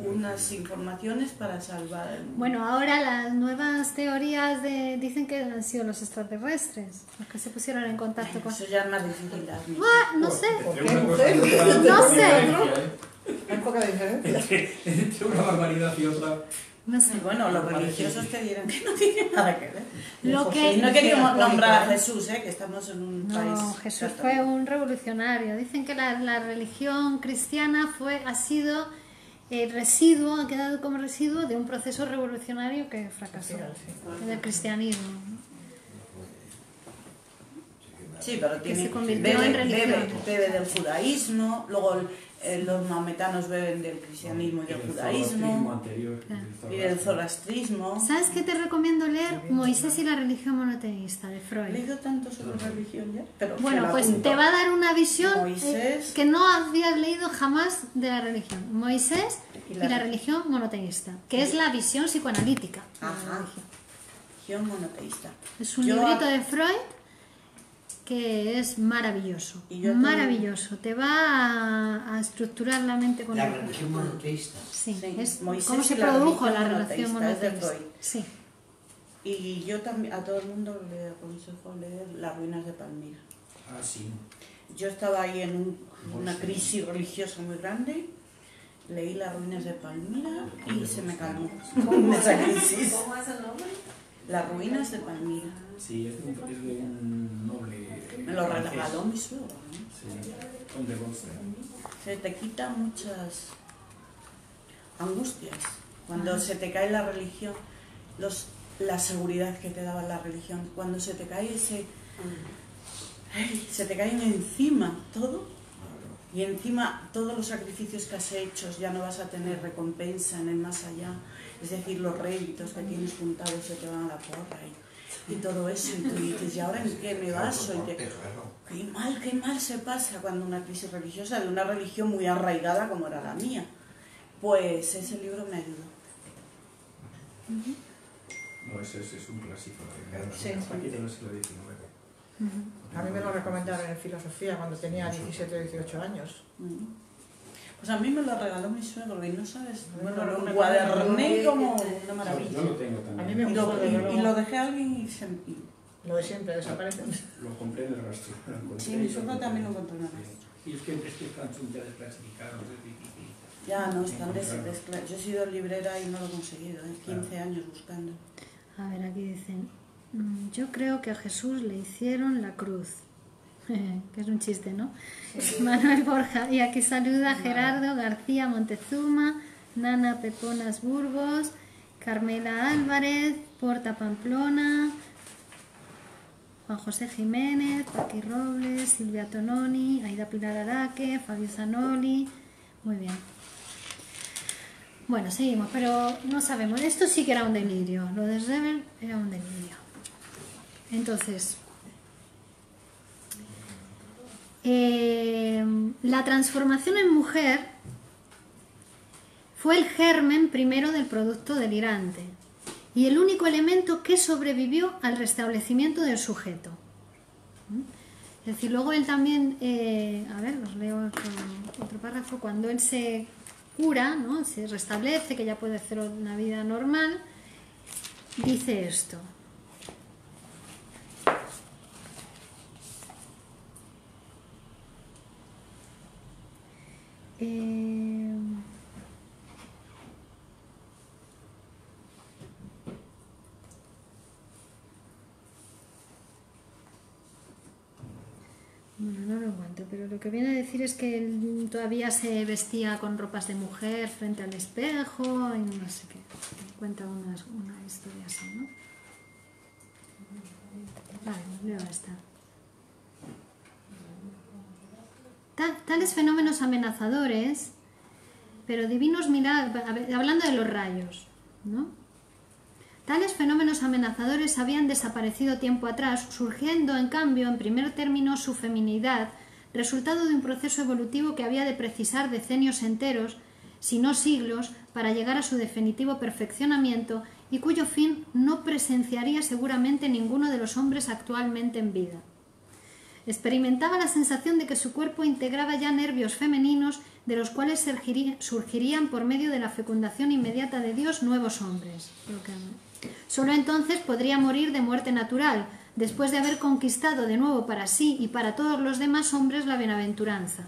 unas informaciones para salvar el mundo. Bueno, ahora las nuevas teorías dicen que han sido los extraterrestres los que se pusieron en contacto con... Eso ya es más difícil. No sé. No sé. Hay poca diferencia. Entre una barbaridad y otra... No sé. Bueno, los religiosos te dirán que no tiene nada que ver. Y no queríamos nombrar a Jesús, que estamos en un país... No, Jesús fue un revolucionario. Dicen que la religión cristiana ha sido residuo, ha quedado como residuo de un proceso revolucionario que fracasó, del cristianismo. Sí, pero tiene, que se convirtió en religión. Bebe del judaísmo, luego... los maometanos beben del cristianismo y del judaísmo y del zoroastrismo. ¿Sabes qué te recomiendo leer? Moisés y la religión monoteísta de Freud. He leído tanto sobre religión ya, pero bueno, pues te va a dar una visión que no habías leído jamás de la religión. Moisés y la religión monoteísta, que es la visión psicoanalítica. Ajá. Religión monoteísta. Es un librito de Freud que es maravilloso, maravilloso, te va a estructurar la mente con la religión monoteísta. Sí, sí. Es cómo se produjo la relación monoteísta. Sí. Y yo también a todo el mundo le aconsejo leer Las Ruinas de Palmira. Ah, sí. Yo estaba ahí en una crisis religiosa muy grande, leí Las Ruinas de Palmira y se me calmó esa crisis. ¿Cómo es el nombre? Las Ruinas de Palmira. Sí, es de un noble... Me lo regaló mi suegro, ¿no? Sí, con de gozo. Se te quita muchas angustias. Cuando se te cae la religión, la seguridad que te daba la religión, cuando se te cae ese... se te caen encima todo. Y encima todos los sacrificios que has hecho, ya no vas a tener recompensa en el más allá. Es decir, los réditos que tienes juntados se te van a la porra y todo eso. Y tú dices, ¿y ahora en qué me baso? Qué mal se pasa cuando una crisis religiosa de una religión muy arraigada como era la mía. Pues ese libro me ayudó. No, ese es un clásico. Sí, aquí del siglo XIX. A mí me lo recomendaron en filosofía cuando tenía 17 o 18 años. Pues a mí me lo regaló mi suegro y no sabes, bueno, lo guaderné como una maravilla. Yo lo tengo también. Y lo dejé a alguien y sentí. Lo de siempre, desaparece. Lo compré en el rastro. Sí, mi suegro también lo encontró en el rastro. Y es que están ya desclasificados. Ya no, están desclasificados. Yo he sido librera y no lo he conseguido, 15 años buscando. A ver, aquí dicen... Yo creo que a Jesús le hicieron la cruz. Que es un chiste, ¿no? Sí. Manuel Borja. Y aquí saluda Gerardo García Montezuma, Nana Peponas Burgos, Carmela Álvarez, Porta Pamplona, Juan José Jiménez, Paqui Robles, Silvia Tononi, Aida Pilar Araque, Fabio Zanoli. Muy bien. Bueno, seguimos, pero no sabemos. Esto sí que era un delirio. Lo de Schreber era un delirio. Entonces, la transformación en mujer fue el germen primero del producto delirante y el único elemento que sobrevivió al restablecimiento del sujeto. Es decir, luego él también, a ver, os leo otro párrafo, cuando él se cura, ¿no? Se restablece, que ya puede hacer una vida normal, dice esto. Bueno, no lo aguanto, pero lo que viene a decir es que él todavía se vestía con ropas de mujer frente al espejo y no sé qué. Cuenta una historia así, ¿no? Vale, luego está. Tales fenómenos amenazadores, pero divinos milagros, hablando de los rayos, ¿no? Tales fenómenos amenazadores habían desaparecido tiempo atrás, surgiendo en cambio en primer término su feminidad, resultado de un proceso evolutivo que había de precisar decenios enteros, si no siglos, para llegar a su definitivo perfeccionamiento y cuyo fin no presenciaría seguramente ninguno de los hombres actualmente en vida. Experimentaba la sensación de que su cuerpo integraba ya nervios femeninos de los cuales surgirían por medio de la fecundación inmediata de Dios nuevos hombres. Solo entonces podría morir de muerte natural, después de haber conquistado de nuevo para sí y para todos los demás hombres la bienaventuranza.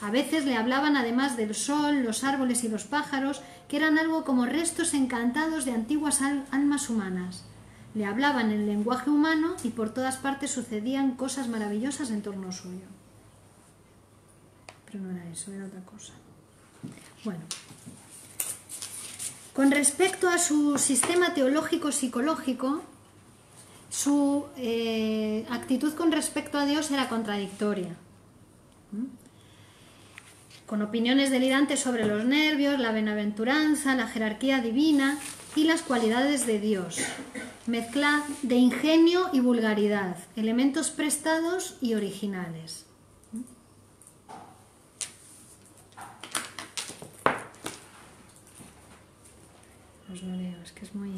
A veces le hablaban además del sol, los árboles y los pájaros, que eran algo como restos encantados de antiguas almas humanas. Le hablaban el lenguaje humano y por todas partes sucedían cosas maravillosas en torno suyo. Pero no era eso, era otra cosa. Bueno, con respecto a su sistema teológico-psicológico, su actitud con respecto a Dios era contradictoria. con opiniones delirantes sobre los nervios, la benaventuranza, la jerarquía divina y las cualidades de Dios, mezcla de ingenio y vulgaridad, elementos prestados y originales. Os lo leo, es que es muy...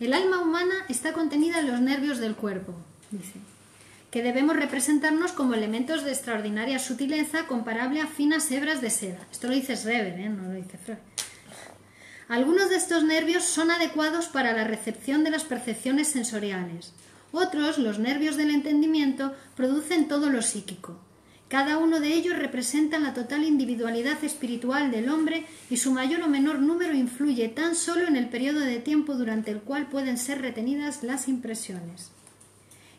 El alma humana está contenida en los nervios del cuerpo, dice, que debemos representarnos como elementos de extraordinaria sutileza comparable a finas hebras de seda. Esto lo dice Schreber, no lo dice Freud. Algunos de estos nervios son adecuados para la recepción de las percepciones sensoriales. Otros, los nervios del entendimiento, producen todo lo psíquico. Cada uno de ellos representa la total individualidad espiritual del hombre y su mayor o menor número influye tan solo en el periodo de tiempo durante el cual pueden ser retenidas las impresiones.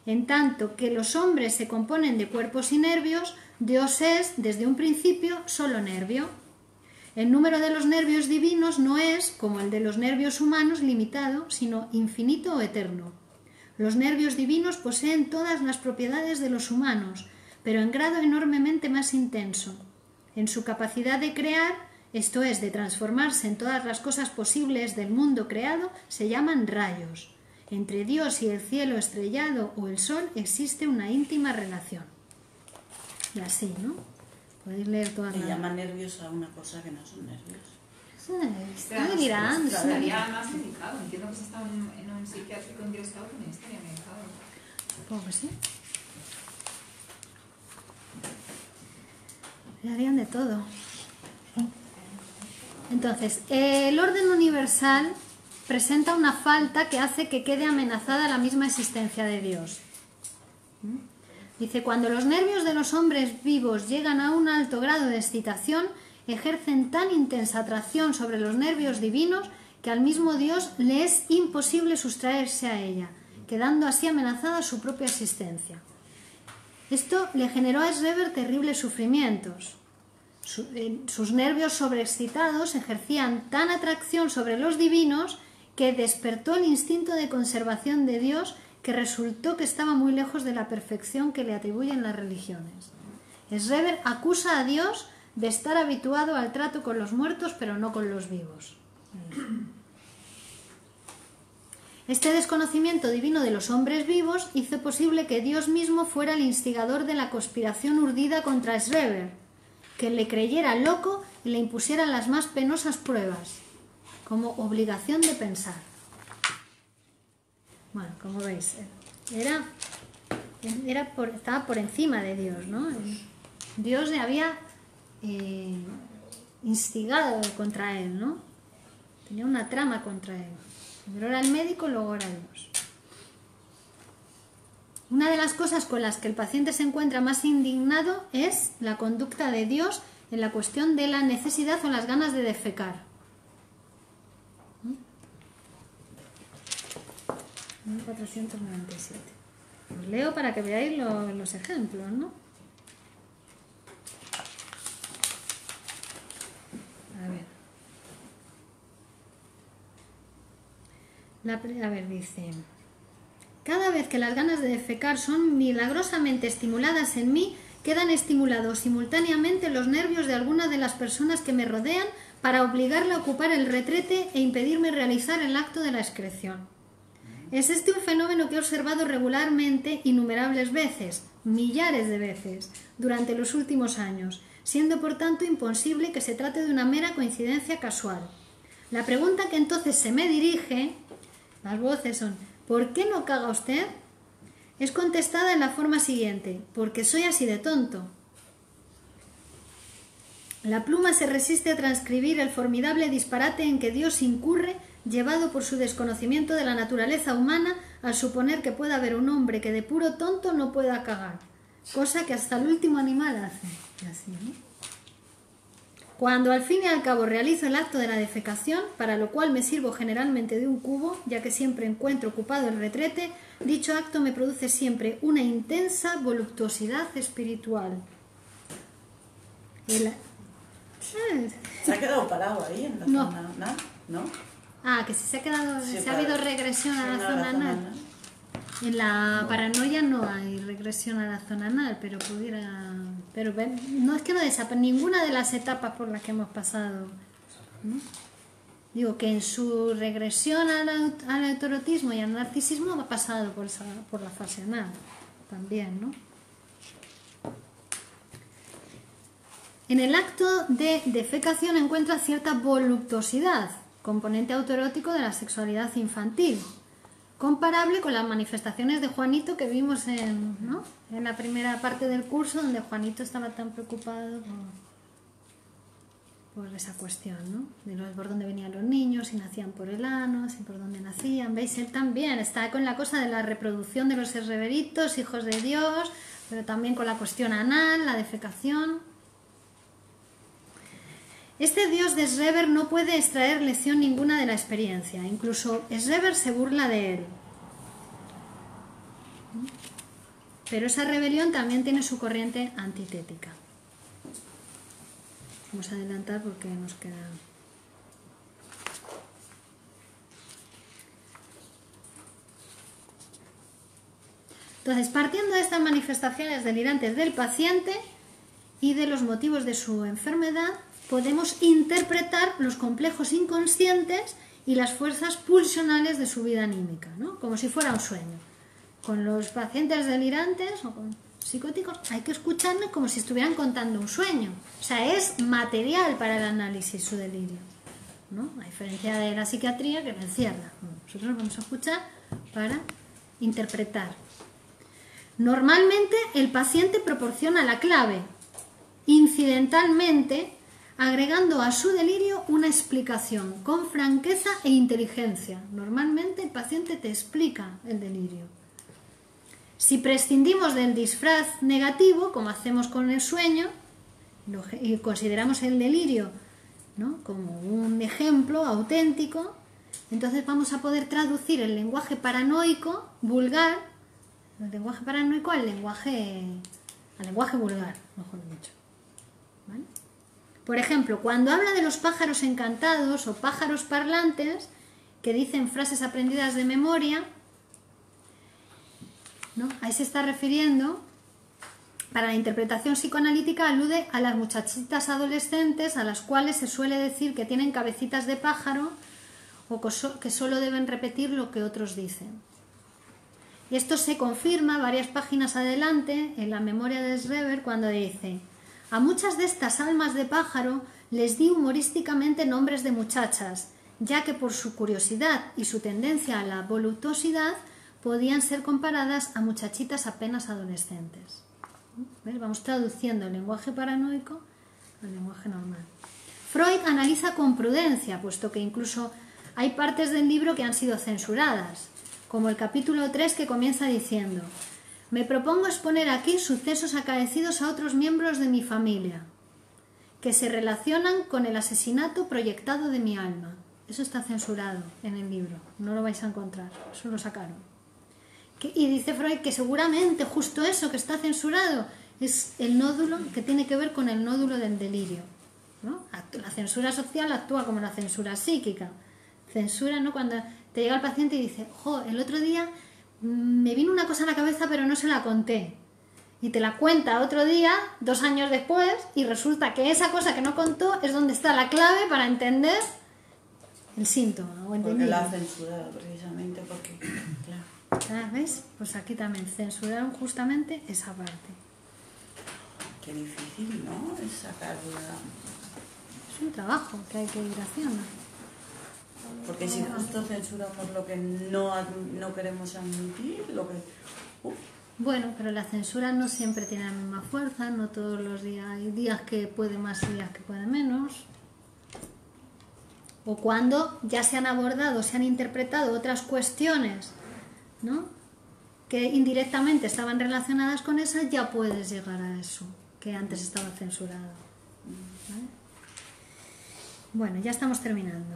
En tanto que los hombres se componen de cuerpos y nervios, Dios es, desde un principio, solo nervio. El número de los nervios divinos no es, como el de los nervios humanos, limitado, sino infinito o eterno. Los nervios divinos poseen todas las propiedades de los humanos, pero en grado enormemente más intenso. En su capacidad de crear, esto es, de transformarse en todas las cosas posibles del mundo creado, se llaman rayos. Entre Dios y el cielo estrellado o el sol existe una íntima relación. Y así, ¿no? Podéis leer todas las... llaman nervios a una cosa que no son nervios. Está delirando. Estaría más medicado. Entiendo que se está en un psiquiátrico en Dios, que no estaría medicado. Pues sí. Le harían de todo. Entonces, el orden universal presenta una falta que hace que quede amenazada la misma existencia de Dios. Dice, cuando los nervios de los hombres vivos llegan a un alto grado de excitación, ejercen tan intensa atracción sobre los nervios divinos que al mismo Dios le es imposible sustraerse a ella, quedando así amenazada su propia existencia. Esto le generó a Schreber terribles sufrimientos. Sus nervios sobreexcitados ejercían tan atracción sobre los divinos que despertó el instinto de conservación de Dios, que resultó que estaba muy lejos de la perfección que le atribuyen las religiones. Schreber acusa a Dios de estar habituado al trato con los muertos, pero no con los vivos. Este desconocimiento divino de los hombres vivos hizo posible que Dios mismo fuera el instigador de la conspiración urdida contra Schreber, que le creyera loco y le impusiera las más penosas pruebas, como obligación de pensar. Bueno, como veis, estaba por encima de Dios, ¿no? Dios le había instigado contra él, ¿no? Tenía una trama contra él. Primero era el médico, luego era Dios. Una de las cosas con las que el paciente se encuentra más indignado es la conducta de Dios en la cuestión de la necesidad o las ganas de defecar. ¿Mm? 1497. Os leo para que veáis los ejemplos, ¿no? A ver. Dice, cada vez que las ganas de defecar son milagrosamente estimuladas en mí, quedan estimulados simultáneamente los nervios de alguna de las personas que me rodean para obligarla a ocupar el retrete e impedirme realizar el acto de la excreción. Es este un fenómeno que he observado regularmente innumerables veces, millares de veces, durante los últimos años, siendo por tanto imposible que se trate de una mera coincidencia casual. La pregunta que entonces se me dirige... Las voces son, ¿por qué no caga usted? Es contestada en la forma siguiente, porque soy así de tonto. La pluma se resiste a transcribir el formidable disparate en que Dios incurre, llevado por su desconocimiento de la naturaleza humana, al suponer que pueda haber un hombre que de puro tonto no pueda cagar, cosa que hasta el último animal hace. Así, ¿no? Cuando al fin y al cabo realizo el acto de la defecación, para lo cual me sirvo generalmente de un cubo, ya que siempre encuentro ocupado el retrete, dicho acto me produce siempre una intensa voluptuosidad espiritual. ¿Se ha quedado parado ahí en la zona anal? ¿No? Ah, que si se ha quedado, sí, ha habido regresión a la zona anal. En la paranoia no hay regresión a la zona anal, pero pudiera... Pero no es que no desaparezca ninguna de las etapas por las que hemos pasado, ¿no? Digo que en su regresión al autoerotismo y al narcisismo ha pasado por la fase anal también, ¿no? En el acto de defecación encuentra cierta voluptuosidad, componente autoerótico de la sexualidad infantil, comparable con las manifestaciones de Juanito que vimos en la primera parte del curso, donde Juanito estaba tan preocupado por esa cuestión, ¿no? De los, por dónde venían los niños, si nacían por el ano, si por dónde nacían. ¿Veis? Él también está con la cosa de la reproducción de los herreritos, hijos de Dios, pero también con la cuestión anal, la defecación. Este Dios de Schreber no puede extraer lección ninguna de la experiencia. Incluso Schreber se burla de él. Pero esa rebelión también tiene su corriente antitética. Vamos a adelantar porque nos queda... Entonces, partiendo de estas manifestaciones delirantes del paciente y de los motivos de su enfermedad, podemos interpretar los complejos inconscientes y las fuerzas pulsionales de su vida anímica, ¿no? Como si fuera un sueño. Con los pacientes delirantes o con psicóticos hay que escucharme como si estuvieran contando un sueño. O sea, es material para el análisis su delirio, ¿no? A diferencia de la psiquiatría que lo encierra. Nosotros vamos a escuchar para interpretar. Normalmente el paciente proporciona la clave, incidentalmente agregando a su delirio una explicación con franqueza e inteligencia. Normalmente el paciente te explica el delirio. Si prescindimos del disfraz negativo, como hacemos con el sueño, y consideramos el delirio, ¿no?, como un ejemplo auténtico, entonces vamos a poder traducir el lenguaje paranoico vulgar, el lenguaje paranoico al lenguaje vulgar, mejor dicho, ¿vale? Por ejemplo, cuando habla de los pájaros encantados o pájaros parlantes que dicen frases aprendidas de memoria, ¿no?, ahí se está refiriendo, para la interpretación psicoanalítica alude a las muchachitas adolescentes a las cuales se suele decir que tienen cabecitas de pájaro o que solo deben repetir lo que otros dicen. Y esto se confirma varias páginas adelante en la memoria de Schreber cuando dice: a muchas de estas almas de pájaro les di humorísticamente nombres de muchachas, ya que por su curiosidad y su tendencia a la voluptuosidad podían ser comparadas a muchachitas apenas adolescentes. ¿Ves? Vamos traduciendo el lenguaje paranoico al lenguaje normal. Freud analiza con prudencia, puesto que incluso hay partes del libro que han sido censuradas, como el capítulo 3 que comienza diciendo: me propongo exponer aquí sucesos acaecidos a otros miembros de mi familia, que se relacionan con el asesinato proyectado de mi alma. Eso está censurado en el libro, no lo vais a encontrar, eso lo sacaron. Y dice Freud que seguramente justo eso que está censurado es el nódulo que tiene que ver con el nódulo del delirio, ¿no? La censura social actúa como la censura psíquica. Censura, ¿no?, cuando te llega el paciente y dice: jo, el otro día me vino una cosa a la cabeza pero no se la conté, y te la cuenta otro día 2 años después y resulta que esa cosa que no contó es donde está la clave para entender el síntoma o entender. Porque la ha censurado precisamente porque, claro. ¿Ves? Pues aquí también censuraron justamente esa parte. Qué difícil, ¿no? Es sacar una... Es un trabajo que hay que ir haciendo. Porque si justo censura por lo que no queremos admitir, lo que... Bueno, pero la censura no siempre tiene la misma fuerza, no todos los días. Hay días que puede más y días que puede menos. O cuando ya se han abordado, se han interpretado otras cuestiones, ¿no?, que indirectamente estaban relacionadas con esas, ya puedes llegar a eso que antes estaba censurado, ¿vale? Bueno, ya estamos terminando.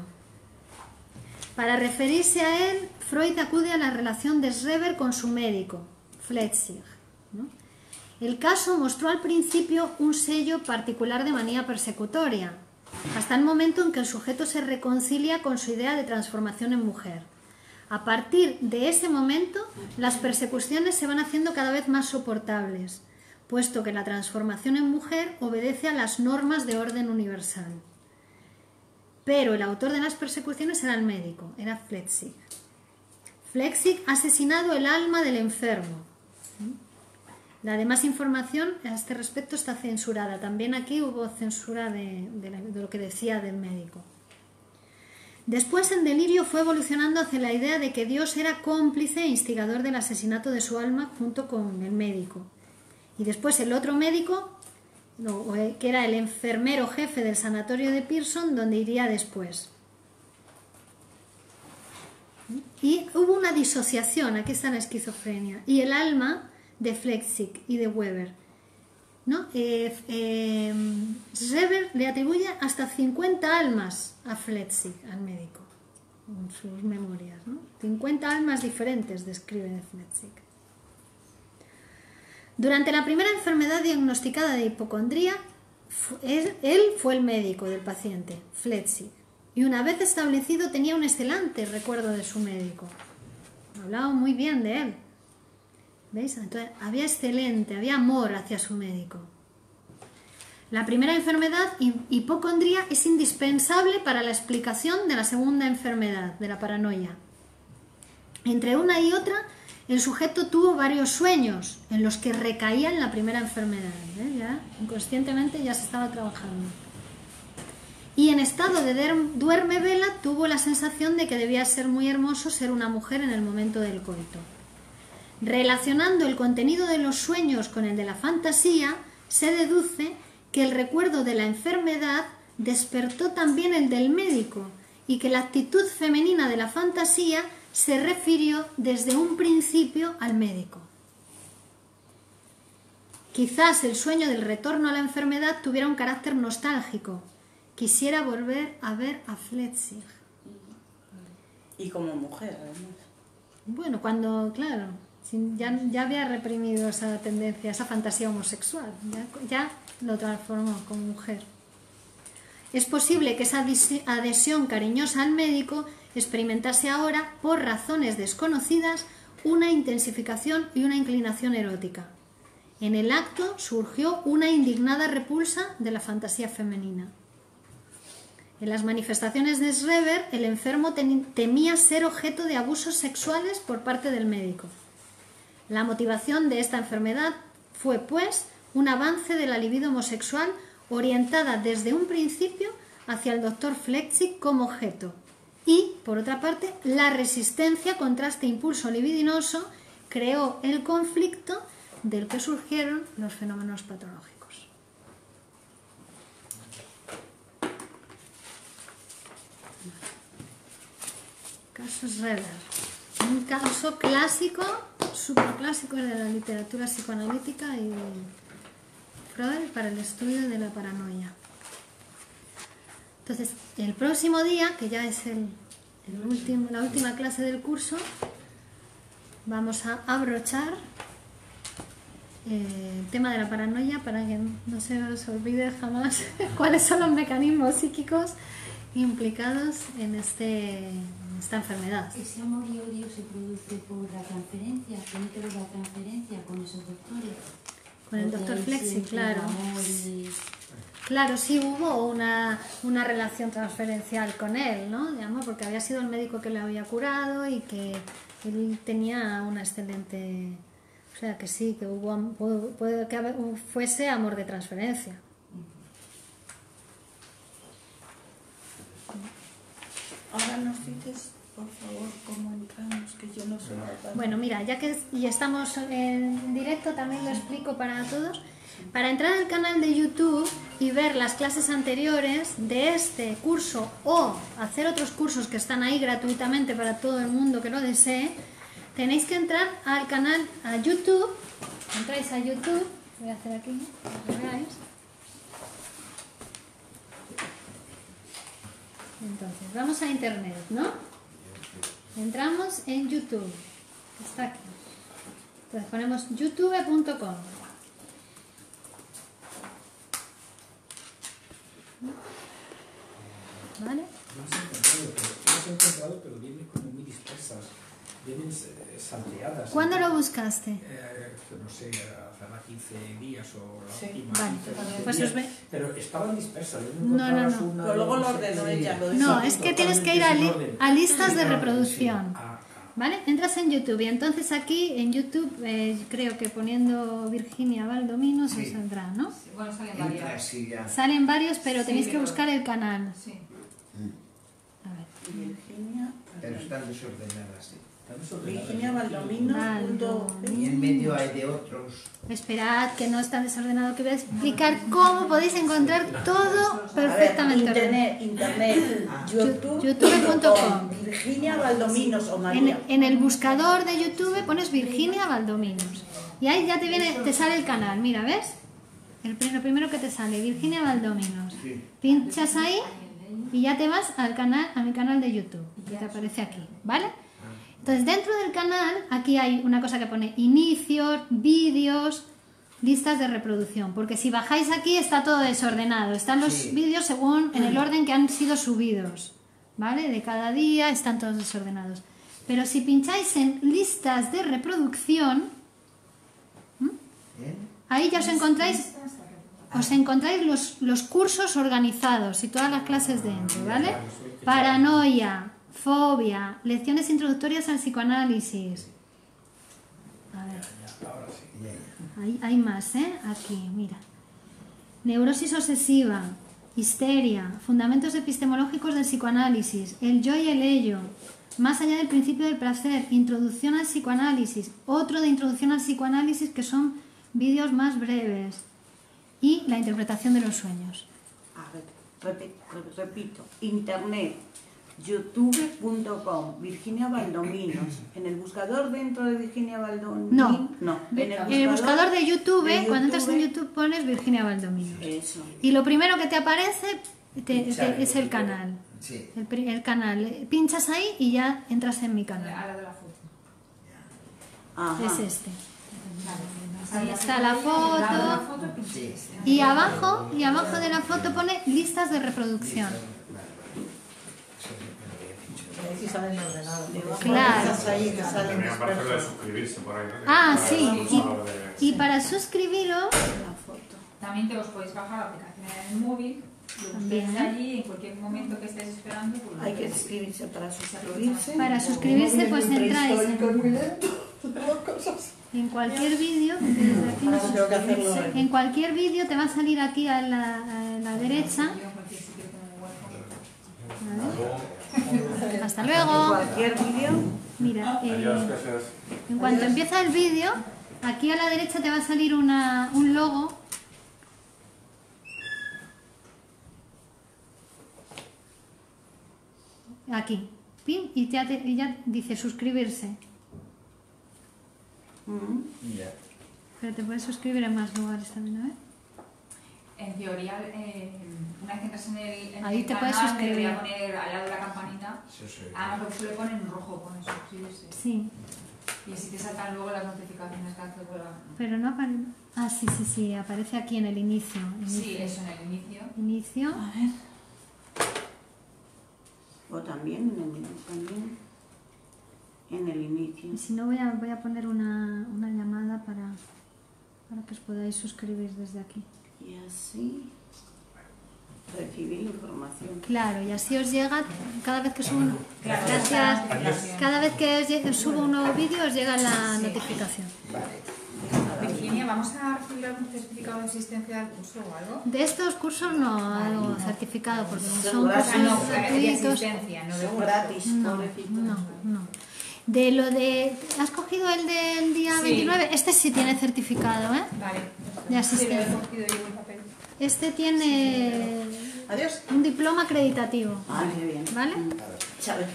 Para referirse a él, Freud acude a la relación de Schreber con su médico, Flechsig, ¿no? El caso mostró al principio un sello particular de manía persecutoria, hasta el momento en que el sujeto se reconcilia con su idea de transformación en mujer. A partir de ese momento, las persecuciones se van haciendo cada vez más soportables, puesto que la transformación en mujer obedece a las normas de orden universal. Pero el autor de las persecuciones era el médico, era Flechsig. Flechsig ha asesinado el alma del enfermo. La demás información a este respecto está censurada. También aquí hubo censura de lo que decía del médico. Después, en delirio, fue evolucionando hacia la idea de que Dios era cómplice e instigador del asesinato de su alma junto con el médico. Y después el otro médico, que era el enfermero jefe del sanatorio de Pearson, donde iría después. Y hubo una disociación, aquí está la esquizofrenia, y el alma de Flechsig y de Weber, ¿no? Schreber le atribuye hasta 50 almas a Flechsig, al médico, en sus memorias, ¿no? 50 almas diferentes describe de Flechsig. Durante la primera enfermedad diagnosticada de hipocondría, él fue el médico del paciente, Flechsig, y una vez establecido tenía un excelente recuerdo de su médico. Hablaba muy bien de él. ¿Veis? Entonces había amor hacia su médico. La primera enfermedad, hipocondría, es indispensable para la explicación de la segunda enfermedad, de la paranoia. Entre una y otra, el sujeto tuvo varios sueños en los que recaía en la primera enfermedad. Ya, inconscientemente ya se estaba trabajando. Y en estado de duerme vela tuvo la sensación de que debía ser muy hermoso ser una mujer en el momento del coito. Relacionando el contenido de los sueños con el de la fantasía, se deduce que el recuerdo de la enfermedad despertó también el del médico y que la actitud femenina de la fantasía se refirió desde un principio al médico. Quizás el sueño del retorno a la enfermedad tuviera un carácter nostálgico. Quisiera volver a ver a Flechsig. Y como mujer, además. Bueno, cuando, claro, ya había reprimido esa tendencia, esa fantasía homosexual, ya lo transformó como mujer. Es posible que esa adhesión cariñosa al médico experimentase ahora, por razones desconocidas, una intensificación y una inclinación erótica. En el acto surgió una indignada repulsa de la fantasía femenina. En las manifestaciones de Schreber, el enfermo temía ser objeto de abusos sexuales por parte del médico. La motivación de esta enfermedad fue, pues, un avance de la libido homosexual orientada desde un principio hacia el doctor Flechsig como objeto. Y, por otra parte, la resistencia contra este impulso libidinoso creó el conflicto del que surgieron los fenómenos patológicos. Caso Schreber, un caso clásico, superclásico de la literatura psicoanalítica y Freud para el estudio de la paranoia. Entonces, el próximo día, que ya es la última clase del curso, vamos a abrochar el tema de la paranoia para que no se os olvide jamás cuáles son los mecanismos psíquicos implicados en esta enfermidad. Ese amor y odio se produce por la transferencia, tiene que ver la transferencia con esos doctores. Con el doctor Flechsig, claro. Claro, sí hubo una relación transferencial con él, ¿no? Digamos, porque había sido el médico que le había curado y que él tenía una excelente... O sea, que sí, que hubo, puede que fuese amor de transferencia. Ahora nos dices, por favor, cómo entramos, que yo no sé. Bueno, mira, ya que estamos en directo, también lo explico para todos. Para entrar al canal de YouTube y ver las clases anteriores de este curso o hacer otros cursos que están ahí gratuitamente para todo el mundo que lo desee, tenéis que entrar al canal, a YouTube. Entráis a YouTube, voy a hacer aquí, para que veáis. Entonces, vamos a internet, ¿no? Entramos en YouTube. Está aquí. Entonces ponemos youtube.com. ¿Vale? No has encontrado, pero viene como muy dispersa. ampliadas. ¿Cuándo lo buscaste? No sé, hace 15 días o la última. Vale, 15 pues días, pero estaban dispersas. No. Una, pero luego lo ordenó ella. No, es que tienes que ir a listas de reproducción. ¿Vale? Entras en YouTube y entonces aquí en YouTube creo que poniendo Virginia Valdominos os saldrá, ¿no? Sí, bueno, salen varios. Sí, salen varios, pero tenéis que buscar el canal. Sí. A ver. Virginia. Pero están desordenadas, sí. Virginia Valdominos. Y en medio hay de otros. Esperad, que no es tan desordenado, que voy a explicar cómo podéis encontrar todo perfectamente. Ver, internet, youtube.com. Virginia Valdominos o María. En el buscador de YouTube pones Virginia Valdominos. Y ahí ya te viene, te sale el canal, mira, ¿ves? Lo primero que te sale, Virginia Valdominos. Sí. Pinchas ahí y ya te vas al canal, a mi canal de YouTube. Que te aparece aquí, ¿vale? Entonces, dentro del canal, aquí hay una cosa que pone inicios, vídeos, listas de reproducción. Porque si bajáis aquí está todo desordenado. Están los vídeos según en el orden que han sido subidos, ¿vale? De cada día están todos desordenados. Pero si pincháis en listas de reproducción, ahí ya os encontráis los cursos organizados y todas las clases dentro, ¿vale? Paranoia, fobia, lecciones introductorias al psicoanálisis. A ver. Hay más, ¿eh? Aquí, mira. Neurosis obsesiva, histeria, fundamentos epistemológicos del psicoanálisis, el yo y el ello, más allá del principio del placer, introducción al psicoanálisis, otro de introducción al psicoanálisis que son vídeos más breves, y la interpretación de los sueños. A ver, repito, internet, youtube.com, Virginia Valdominos. En el buscador dentro de Virginia Valdominos. No. En el buscador de YouTube, cuando entras en YouTube pones Virginia Valdominos. Eso. Y lo primero que te aparece es el canal. Sí. El canal. Pinchas ahí y ya entras en mi canal. Ajá. Es este. Ahí está la foto. Y abajo de la foto pone listas de reproducción. Si salen ordenados. Claro. Y para suscribiros, también os podéis bajar la aplicación en el móvil. Lo busquéis allí y en cualquier momento que estéis esperando. Hay que suscribirse para suscribirse. Para suscribirse, pues entráis en cualquier vídeo. En cualquier vídeo te va a salir aquí a la derecha. Hasta luego. Cualquier vídeo. Mira, en cuanto empieza el vídeo, aquí a la derecha te va a salir un logo. Aquí. Pim, y ya dice suscribirse. Pero te puedes suscribir en más lugares también, ¿no? En teoría, una vez que entras en el ahí te puedes suscribir. Voy a poner al lado de la campanita. Ah, no, porque lo ponen en rojo, ponen suscribirse. Sí. Y así te saltan luego las notificaciones cada vez que vuelvan. Pero no aparece. Ah, sí, aparece aquí en el inicio. Sí, eso, en el inicio. A ver. O también en el inicio. Y si no, voy a poner una llamada para que os podáis suscribir desde aquí. Y así recibir información. Claro, y así os llega cada vez que subo uno. Gracias. Cada vez que subo un nuevo vídeo os llega la notificación. Vale. Virginia, ¿vamos a recibir un certificado de asistencia al curso o algo? De estos cursos no hago certificado porque son cursos gratuitos. No, gratis. No. De lo de... ¿Has cogido el del día 29? Este sí tiene certificado, ¿eh? Vale. De asistencia. Este tiene un diploma acreditativo. Ah, muy bien. ¿Vale? Chávez.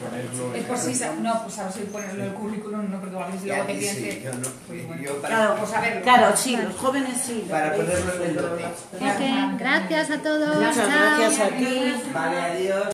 Es por si... No, pues a ver si ponerlo en el currículum, no, porque a ver si luego te piense... Claro, pues a verlo. Claro, sí, los jóvenes sí. Para ponerlo en el lote. Ok, gracias a todos. Muchas gracias a ti. Vale, adiós.